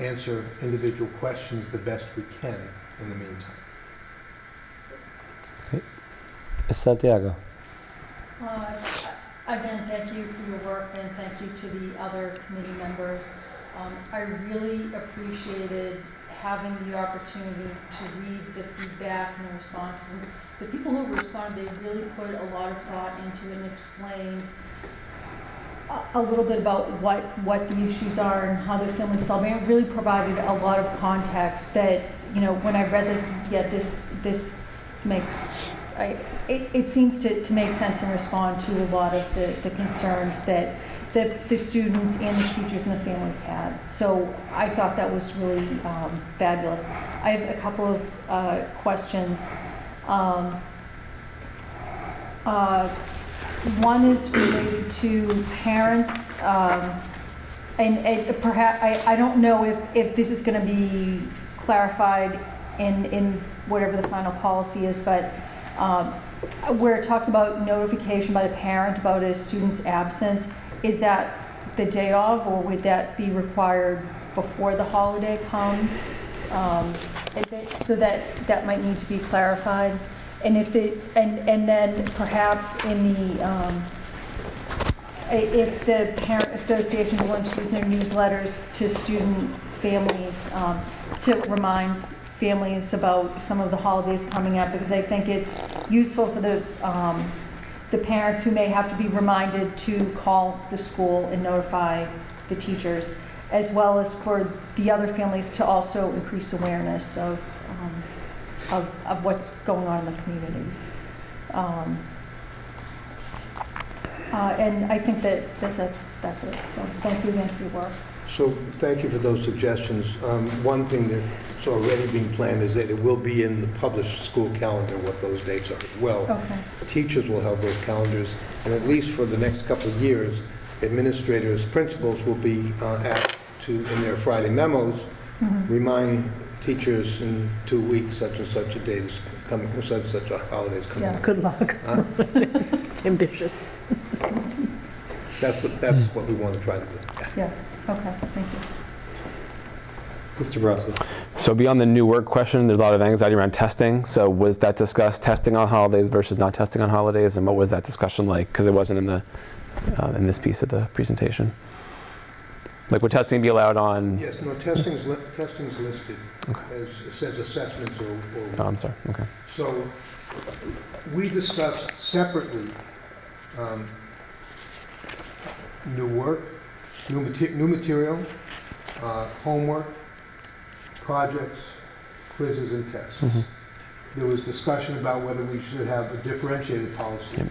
answer individual questions the best we can in the meantime. Okay. Santiago. Again, thank you for your work, and thank you to the other committee members. I really appreciated having the opportunity to read the feedback and the responses. And the people who responded, they really put a lot of thought into it and explained a little bit about what the issues are and how they're feeling solving. It really provided a lot of context that, you know, when I read this, yeah, this makes, it seems to make sense and respond to a lot of the concerns that the students and the teachers and the families had. So I thought that was really fabulous. I have a couple of questions. One is related to parents, and perhaps I don't know if this is going to be clarified in whatever the final policy is, but where it talks about notification by the parent about a student's absence, is that the day of, or would that be required before the holiday comes? So that might need to be clarified. And if it, and then perhaps in the, if the parent association is willing to use their newsletters to student families to remind families about some of the holidays coming up, because I think it's useful for the parents who may have to be reminded to call the school and notify the teachers, as well as for the other families to also increase awareness of what's going on in the community. And I think that's it. So thank you again for your work. So thank you for those suggestions. One thing that's already been planned is that it will be in the published school calendar what those dates are as well. Okay. Teachers will have those calendars, and at least for the next couple of years, administrators, principals will be asked to, in their Friday memos, remind teachers in 2 weeks such and such a day is coming, such and such a holiday is coming. Yeah, good luck. Huh? It's ambitious. That's what we want to try to do. Yeah. Okay, thank you. Mr. Brosnan. So beyond the new work question, there's a lot of anxiety around testing. So was that discussed, testing on holidays versus not testing on holidays, and what was that discussion like? Because it wasn't in this piece of the presentation. Like, would testing be allowed on? Yes, no, testing's listed. Okay. As, it says assessments or oh, I'm sorry, okay. So we discussed separately new work, new material, homework, projects, quizzes, and tests. There was discussion about whether we should have a differentiated policy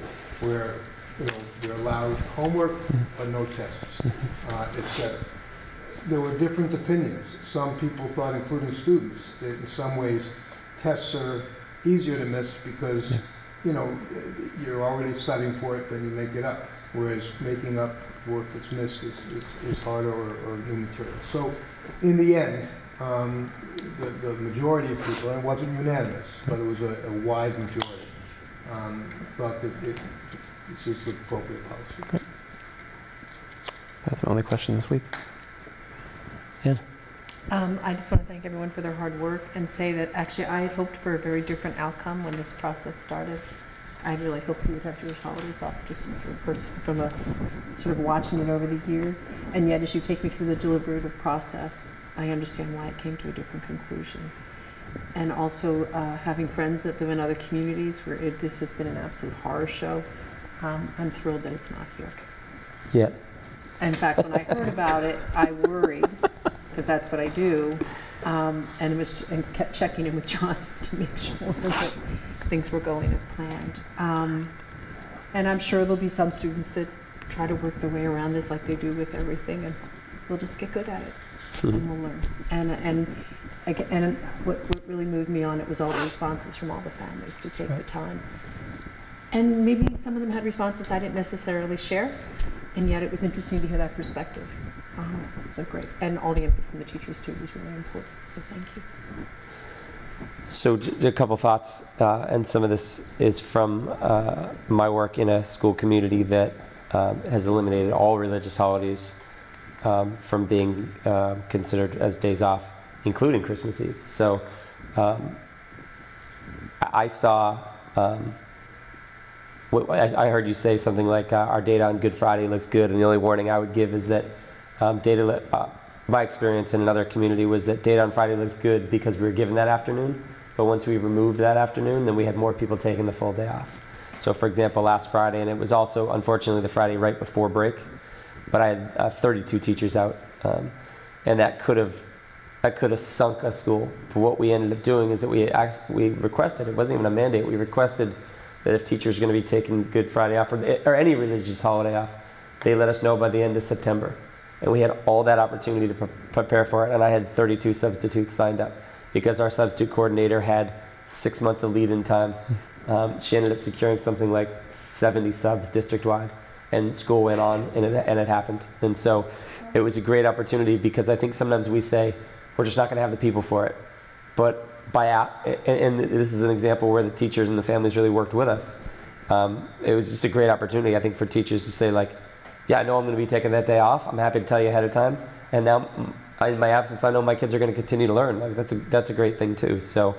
where, you know, you're allowed homework but no tests, et cetera. There were different opinions. Some people thought, including students, that in some ways tests are easier to miss because, you know, you're already studying for it, then you make it up, whereas making up work that's missed is harder, or new material. So in the end, the majority of people, and it wasn't unanimous, but it was a wide majority, thought that this is the appropriate policy. Great. That's my only question this week. Yeah. I just want to thank everyone for their hard work and say that actually I had hoped for a very different outcome when this process started. I really hope we would have Jewish holidays off, just from a sort of watching it over the years. And yet, as you take me through the deliberative process, I understand why it came to a different conclusion. And also having friends that live in other communities where this has been an absolute horror show, I'm thrilled that it's not here. Yeah. In fact, when I heard about it, I worried, because that's what I do, and kept checking in with John to make sure that things were going as planned. And I'm sure there'll be some students that try to work their way around this like they do with everything, and we'll just get good at it, and we'll learn. And what really moved me on it was all the responses from all the families to take the time. And maybe some of them had responses I didn't necessarily share, and yet it was interesting to hear that perspective. So great. And all the input from the teachers, too, was really important. So thank you. So a couple thoughts, and some of this is from my work in a school community that has eliminated all religious holidays from being considered as days off, including Christmas Eve. So I saw... I heard you say something like, our data on Good Friday looks good, and the only warning I would give is that my experience in another community was that data on Friday looked good because we were given that afternoon, but once we removed that afternoon, then we had more people taking the full day off. So for example, last Friday, and it was also unfortunately the Friday right before break, but I had 32 teachers out, and that could have sunk a school. But what we ended up doing is that we requested, it wasn't even a mandate, we requested that if teachers are going to be taking Good Friday off or any religious holiday off, they let us know by the end of September. And we had all that opportunity to prepare for it, and I had 32 substitutes signed up because our substitute coordinator had 6 months of lead-in time. She ended up securing something like 70 subs district-wide, and school went on, and it happened. And so it was a great opportunity, because I think sometimes we say, we're just not going to have the people for it. But and this is an example where the teachers and the families really worked with us. It was just a great opportunity, I think, for teachers to say, like, yeah, I know I'm going to be taking that day off. I'm happy to tell you ahead of time. And now, in my absence, I know my kids are going to continue to learn. Like, that's a great thing, too. So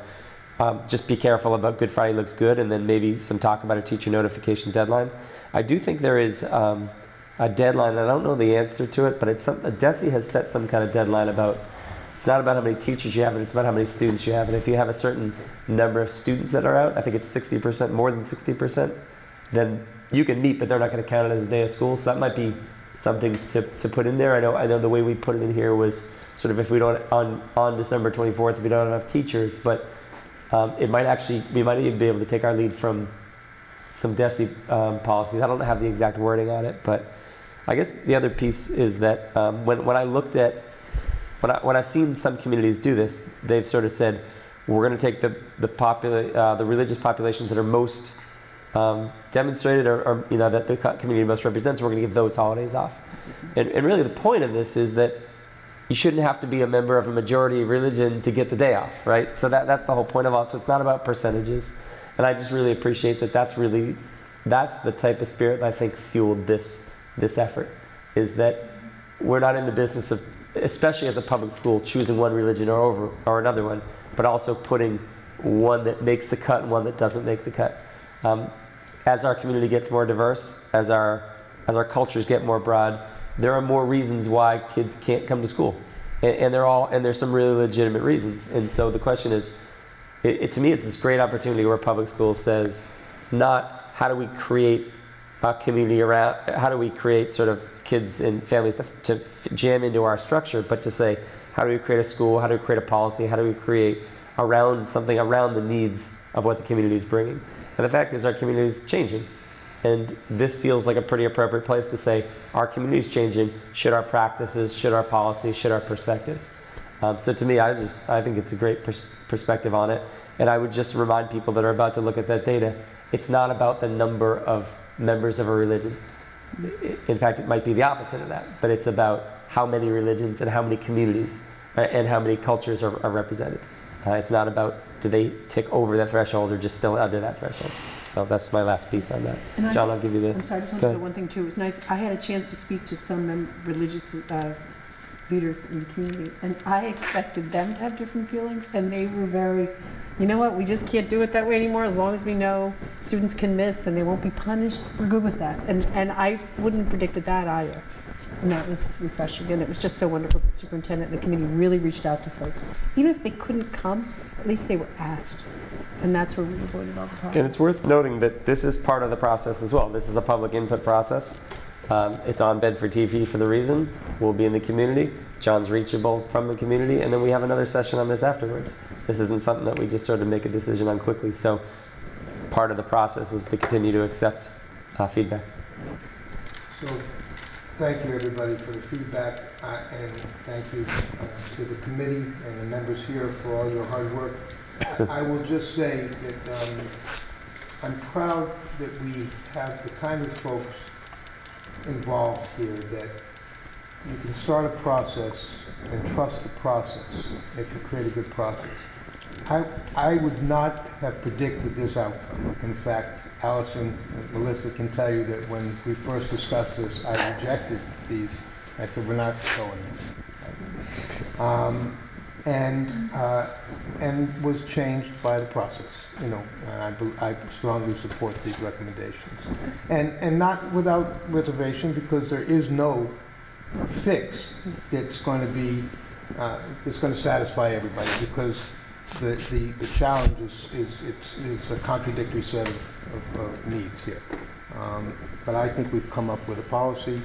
just be careful about Good Friday looks good, and then maybe some talk about a teacher notification deadline. I do think there is a deadline. I don't know the answer to it, but DESE has set some kind of deadline about... It's not about how many teachers you have, and it's about how many students you have. And if you have a certain number of students that are out, I think it's 60%, more than 60%, then you can meet, but they're not going to count it as a day of school. So that might be something to put in there. I know the way we put it in here was sort of, if we don't, on December 24th, if we don't have enough teachers, but it might actually, we might even be able to take our lead from some DESE policies. I don't have the exact wording on it, but I guess the other piece is that when I looked at, when I've seen some communities do this, they've sort of said, we're going to take the religious populations that are most demonstrated, or you know, that the community most represents, we're going to give those holidays off. And really the point of this is that you shouldn't have to be a member of a majority religion to get the day off, right? So that's the whole point of all. So it's not about percentages. And I just really appreciate that that's the type of spirit that I think fueled this effort, is that we're not in the business of, especially as a public school, choosing one religion or another one, but also putting one that makes the cut and one that doesn't make the cut. As our community gets more diverse, as our cultures get more broad, there are more reasons why kids can't come to school, and there's some really legitimate reasons. And so the question is, to me, it's this great opportunity where public school says, not how do we create a community around, how do we create sort of kids and families to jam into our structure, but to say, how do we create a school, how do we create a policy, how do we create something around the needs of what the community is bringing. And the fact is, our community is changing, and this feels like a pretty appropriate place to say, our community is changing, should our practices, should our policies, should our perspectives. So to me, I think it's a great perspective on it, and I would just remind people that are about to look at that data, it's not about the number of members of a religion. In fact, it might be the opposite of that, but it's about how many religions and how many communities and how many cultures are represented. It's not about, do they tick over that threshold or just still under that threshold. So that's my last piece on that. And John, I'll give you the... I'm sorry, I just want to do one thing too. It was nice. I had a chance to speak to some religious leaders in the community, and I expected them to have different feelings, and they were very, you know what, we just can't do it that way anymore. As long as we know students can miss and they won't be punished, we're good with that. And I wouldn't have predicted that either. And that was refreshing. And it was just so wonderful that the superintendent and the committee really reached out to folks. Even if they couldn't come, at least they were asked. And that's where we avoided all the problems. And it's worth noting that this is part of the process as well. This is a public input process. It's on Bedford TV for the reason. We'll be in the community. John's reachable from the community. And then we have another session on this afterwards. This isn't something that we just sort of make a decision on quickly. So part of the process is to continue to accept feedback. So thank you, everybody, for the feedback. And thank you to the committee and the members here for all your hard work. I will just say that I'm proud that we have the kind of folks involved here that you can start a process and trust the process if you create a good process. I would not have predicted this outcome. In fact, Allison and Melissa can tell you that when we first discussed this, I rejected these. I said, we're not going this. And was changed by the process, you know, and I strongly support these recommendations. And not without reservation, because there is no fix that's going to be, that's going to satisfy everybody, because the challenge is a contradictory set of needs here. But I think we've come up with a policy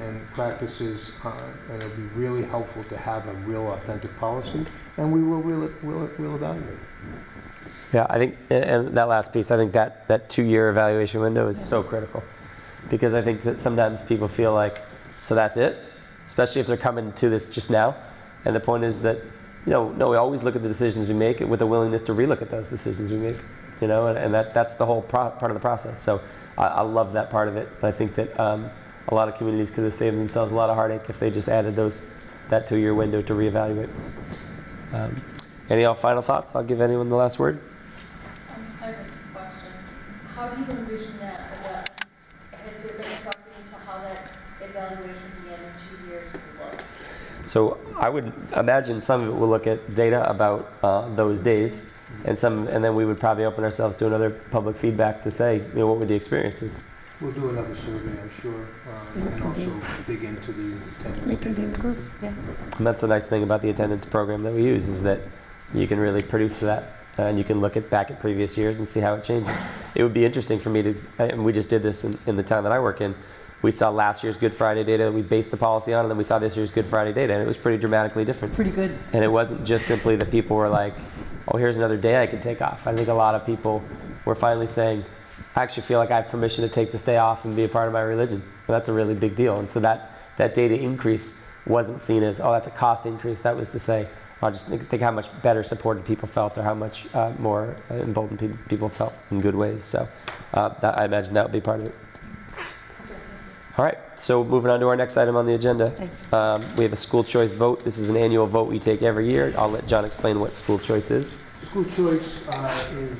and practices, and it'll be really helpful to have a real authentic policy, and we will evaluate it. Yeah, I think, and that last piece, I think that two-year evaluation window is so critical, because I think that sometimes people feel like, so that's it, especially if they're coming to this just now. And the point is that, you know, no, we always look at the decisions we make with a willingness to relook at those decisions we make, you know, and that's the whole part of the process. So I love that part of it. I think that a lot of communities could have saved themselves a lot of heartache if they just added that two-year window to reevaluate. Any final thoughts? I'll give anyone the last word. I have a question. How do you envision that? Has there been a thought into how that evaluation began in 2 years below? So I would imagine some of it will look at data about those days, and then we would probably open ourselves to another public feedback to say, you know, what were the experiences? We'll do another survey, I'm sure, and also dig into the attendance. We can improve, yeah. And that's the nice thing about the attendance program that we use, is that you can really produce that, and you can look back at previous years and see how it changes. It would be interesting for me to, and we just did this in the town that I work in. We saw last year's Good Friday data that we based the policy on, and then we saw this year's Good Friday data, and it was pretty dramatically different. Pretty good. And it wasn't just simply that people were like, oh, here's another day I can take off. I think a lot of people were finally saying, I actually feel like I have permission to take this day off and be a part of my religion. Well, that's a really big deal. And so that data increase wasn't seen as, oh, that's a cost increase. That was to say, well, just think how much better supported people felt, or how much more emboldened people felt in good ways. So I imagine that would be part of it. All right, so moving on to our next item on the agenda. We have a school choice vote. This is an annual vote we take every year. I'll let John explain what school choice is. School choice is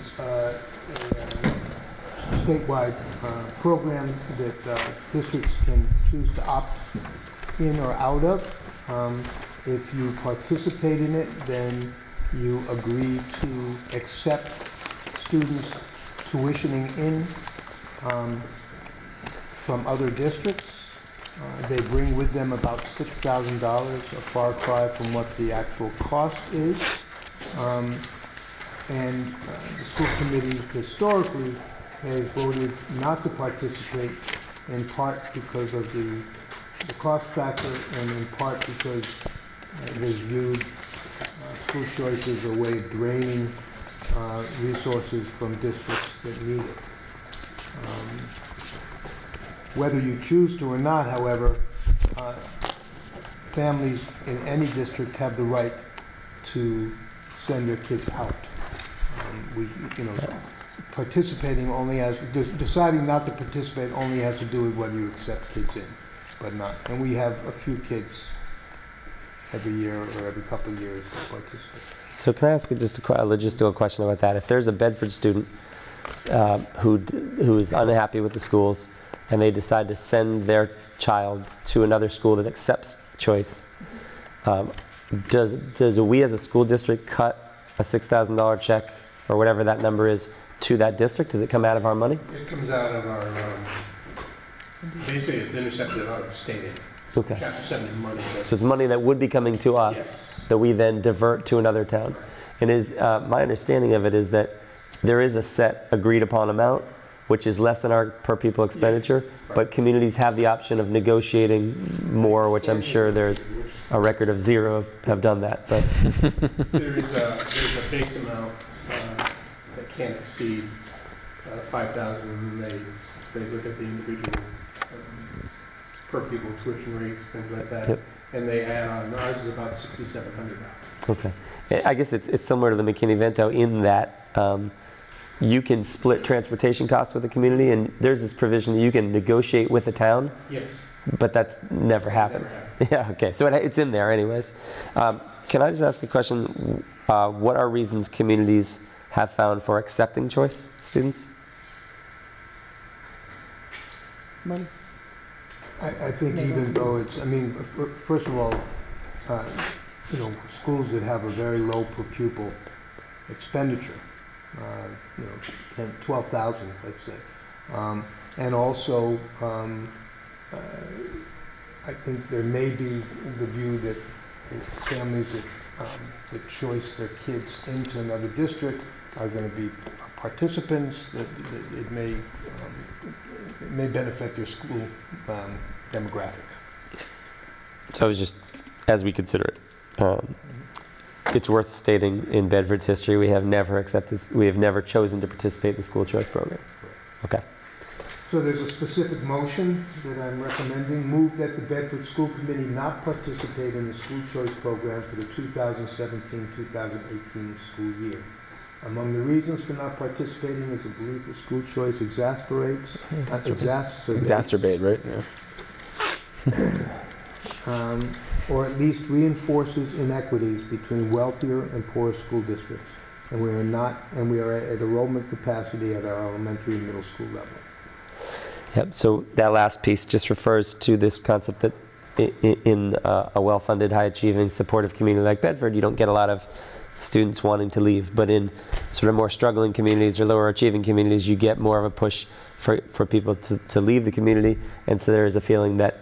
statewide program that districts can choose to opt in or out of. If you participate in it, then you agree to accept students tuitioning in from other districts. They bring with them about $6,000, a far cry from what the actual cost is. And the school committee historically has voted not to participate, in part because of the cost factor, and in part because they viewed school choice as a way of draining resources from districts that need it. Whether you choose to or not, however, families in any district have the right to send their kids out. You know, participating only has, deciding not to participate only has to do with whether you accept kids in, but not. And we have a few kids every year or every couple of years that participate. So can I ask just a logistical question about that? If there's a Bedford student who is unhappy with the schools, and they decide to send their child to another school that accepts choice, does we as a school district cut a $6,000 check, or whatever that number is, to that district? Does it come out of our money? It comes out of our, basically it's intercepted out of state aid. Okay. Chapter 70 money. So it's money that would be coming to us, yes, that we then divert to another town. And my understanding of it is that there is a set agreed upon amount, which is less than our per pupil expenditure, but communities have the option of negotiating more, which I'm sure there's a record of zero have done that. But there's a base amount that can't exceed 5,000, and they look at the individual per pupil tuition rates, things like that, yep. And they add on. Ours is about $6,700. Okay, I guess it's similar to the McKinney-Vento in that. You can split transportation costs with the community, and there's this provision that you can negotiate with the town. Yes. But that's never happened. Never happened. Yeah, okay, so it's in there anyways. Can I just ask a question? What are reasons communities have found for accepting choice students? Money. I think maybe even though it's, I mean, first of all, you know, schools that have a very low per pupil expenditure, you know, 12,000, let's say, and also I think there may be the view that families that choice their kids into another district are going to be participants. That it may benefit their school demographic. So I was just, as we consider it. It's worth stating in Bedford's history we have never chosen to participate in the school choice program. Okay. So there's a specific motion that I'm recommending. Move that the Bedford School Committee not participate in the school choice program for the 2017-2018 school year. Among the reasons for not participating is the belief that school choice exacerbates, right? Yeah. Or at least reinforces inequities between wealthier and poorer school districts, and we are at enrollment capacity at our elementary and middle school level. Yep. So that last piece just refers to this concept that in a well-funded, high-achieving, supportive community like Bedford, you don't get a lot of students wanting to leave, but in sort of more struggling communities or lower achieving communities, you get more of a push for people to leave the community, and so there is a feeling that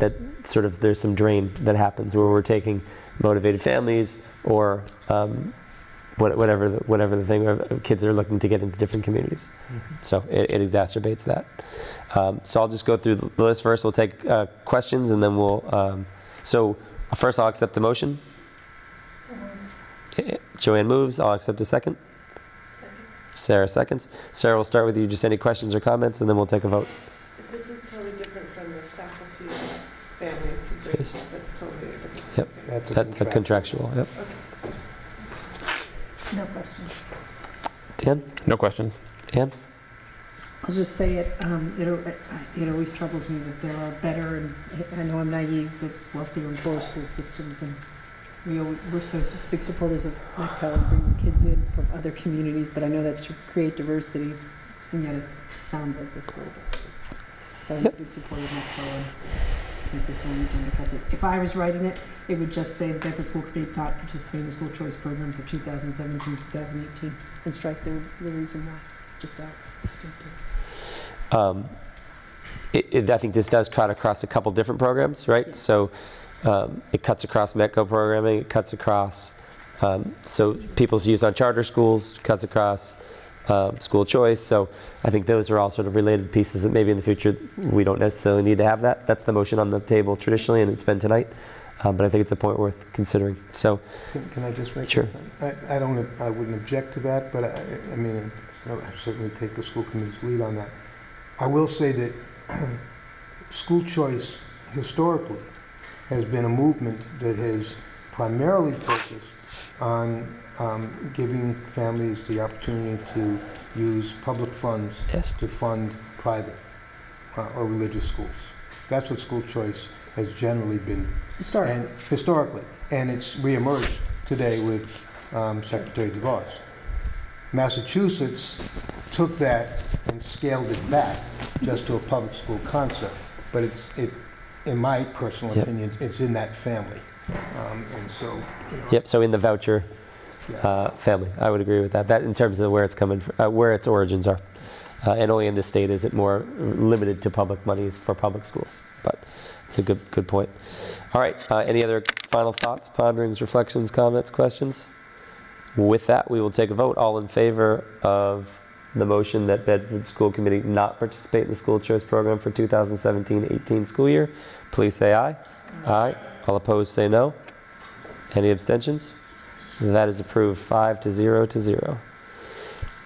that sort of there's some drain that happens where we're taking motivated families or whatever the thing where kids are looking to get into different communities. Mm-hmm. So it exacerbates that. So I'll just go through the list first. We'll take questions and then we'll, so first I'll accept the motion. Joanne moves, I'll accept a second. Sarah seconds. Sarah, we'll start with you. Just any questions or comments and then we'll take a vote. Yes. Yep. That's a contractual. Yep. Okay. No questions. Dan? No questions. Ann? I'll just say it. It always troubles me that there are better, and I know I'm naive, that wealthier and poorer school systems, and we're so big supporters of Metco and bringing kids in from other communities, but I know that's to create diversity, and yet it sounds like this a little bit. So I'm a big supporter of Metco. This language in the concept. If I was writing it, it would just say the Bedford School Committee not participating in the school choice program for 2017-2018 and strike the reason why, just out. I think this does cut across a couple different programs, right? Yeah. So it cuts across METCO programming, it cuts across, so people's views on charter schools, cuts across school choice, so I think those are all sort of related pieces that maybe in the future we don't necessarily need to have that. That's the motion on the table traditionally, and it's been tonight, but I think it's a point worth considering. So, can I just make sure? I wouldn't object to that, but I mean, I certainly take the school committee's lead on that. I will say that school choice historically has been a movement that has primarily focused on giving families the opportunity to use public funds to fund private or religious schools. That's what school choice has generally been historically. And it's reemerged today with Secretary DeVos. Massachusetts took that and scaled it back just to a public school concept. But in my personal opinion, it's in that family. And so, you know, so in the voucher family, I would agree with that. That in terms of where it's coming from, where its origins are, and only in this state is it more limited to public monies for public schools. But it's a good point. All right. Any other final thoughts, ponderings, reflections, comments, questions? With that, we will take a vote. All in favor of the motion that Bedford School Committee not participate in the school choice program for 2017-18 school year, please say aye. Aye. All opposed say no. Any abstentions? That is approved 5-0.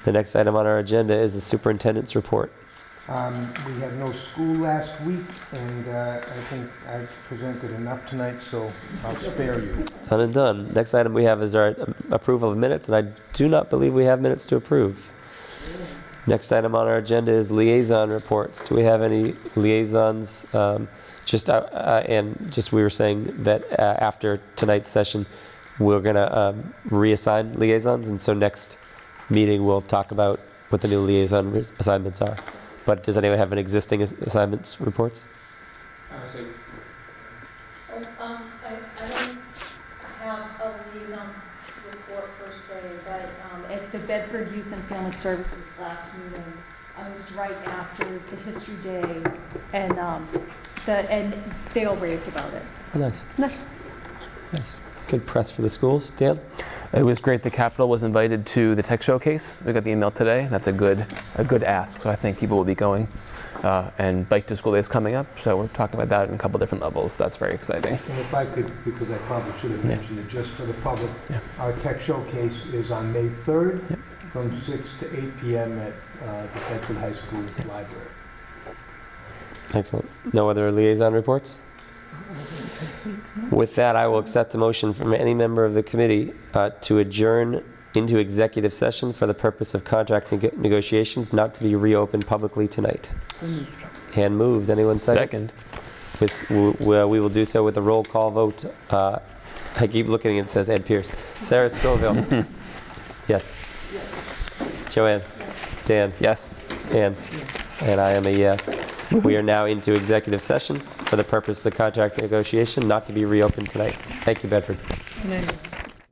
The next item on our agenda is the superintendent's report. We had no school last week, and I think I've presented enough tonight, so I'll spare you. Done and done. Next item we have is our approval of minutes, and I do not believe we have minutes to approve. Next item on our agenda is liaison reports. Do we have any liaisons? We were saying that after tonight's session, we're going to reassign liaisons, and so next meeting we'll talk about what the new liaison assignments are. But does anyone have an existing assignments reports? I don't have a liaison report per se, but at the Bedford Youth and Family Services last meeting, it was right after the History Day, and they all raved about it. Oh, nice. Nice. Good press for the schools. Dan? It was great. The Capitol was invited to the tech showcase. We got the email today. That's a good ask. So I think people will be going. And Bike to School Day is coming up. So we're talking about that in a couple different levels. That's very exciting. And if I could, because I probably should have mentioned it just for the public, our tech showcase is on May 3rd from 6 to 8 p.m. at the Bedford High School Library. Excellent. No other liaison reports? With that, I will accept a motion from any member of the committee to adjourn into executive session for the purpose of contract negotiations not to be reopened publicly tonight. Hand moves. Anyone second? We will do so with a roll call vote. I keep looking and it says Ed Pierce. Sarah Scoville. Yes. Joanne. Yes. Dan. Yes. Ann. Yes. And I am a yes. We are now into executive session for the purpose of the contract negotiation, not to be reopened tonight. Thank you, Bedford.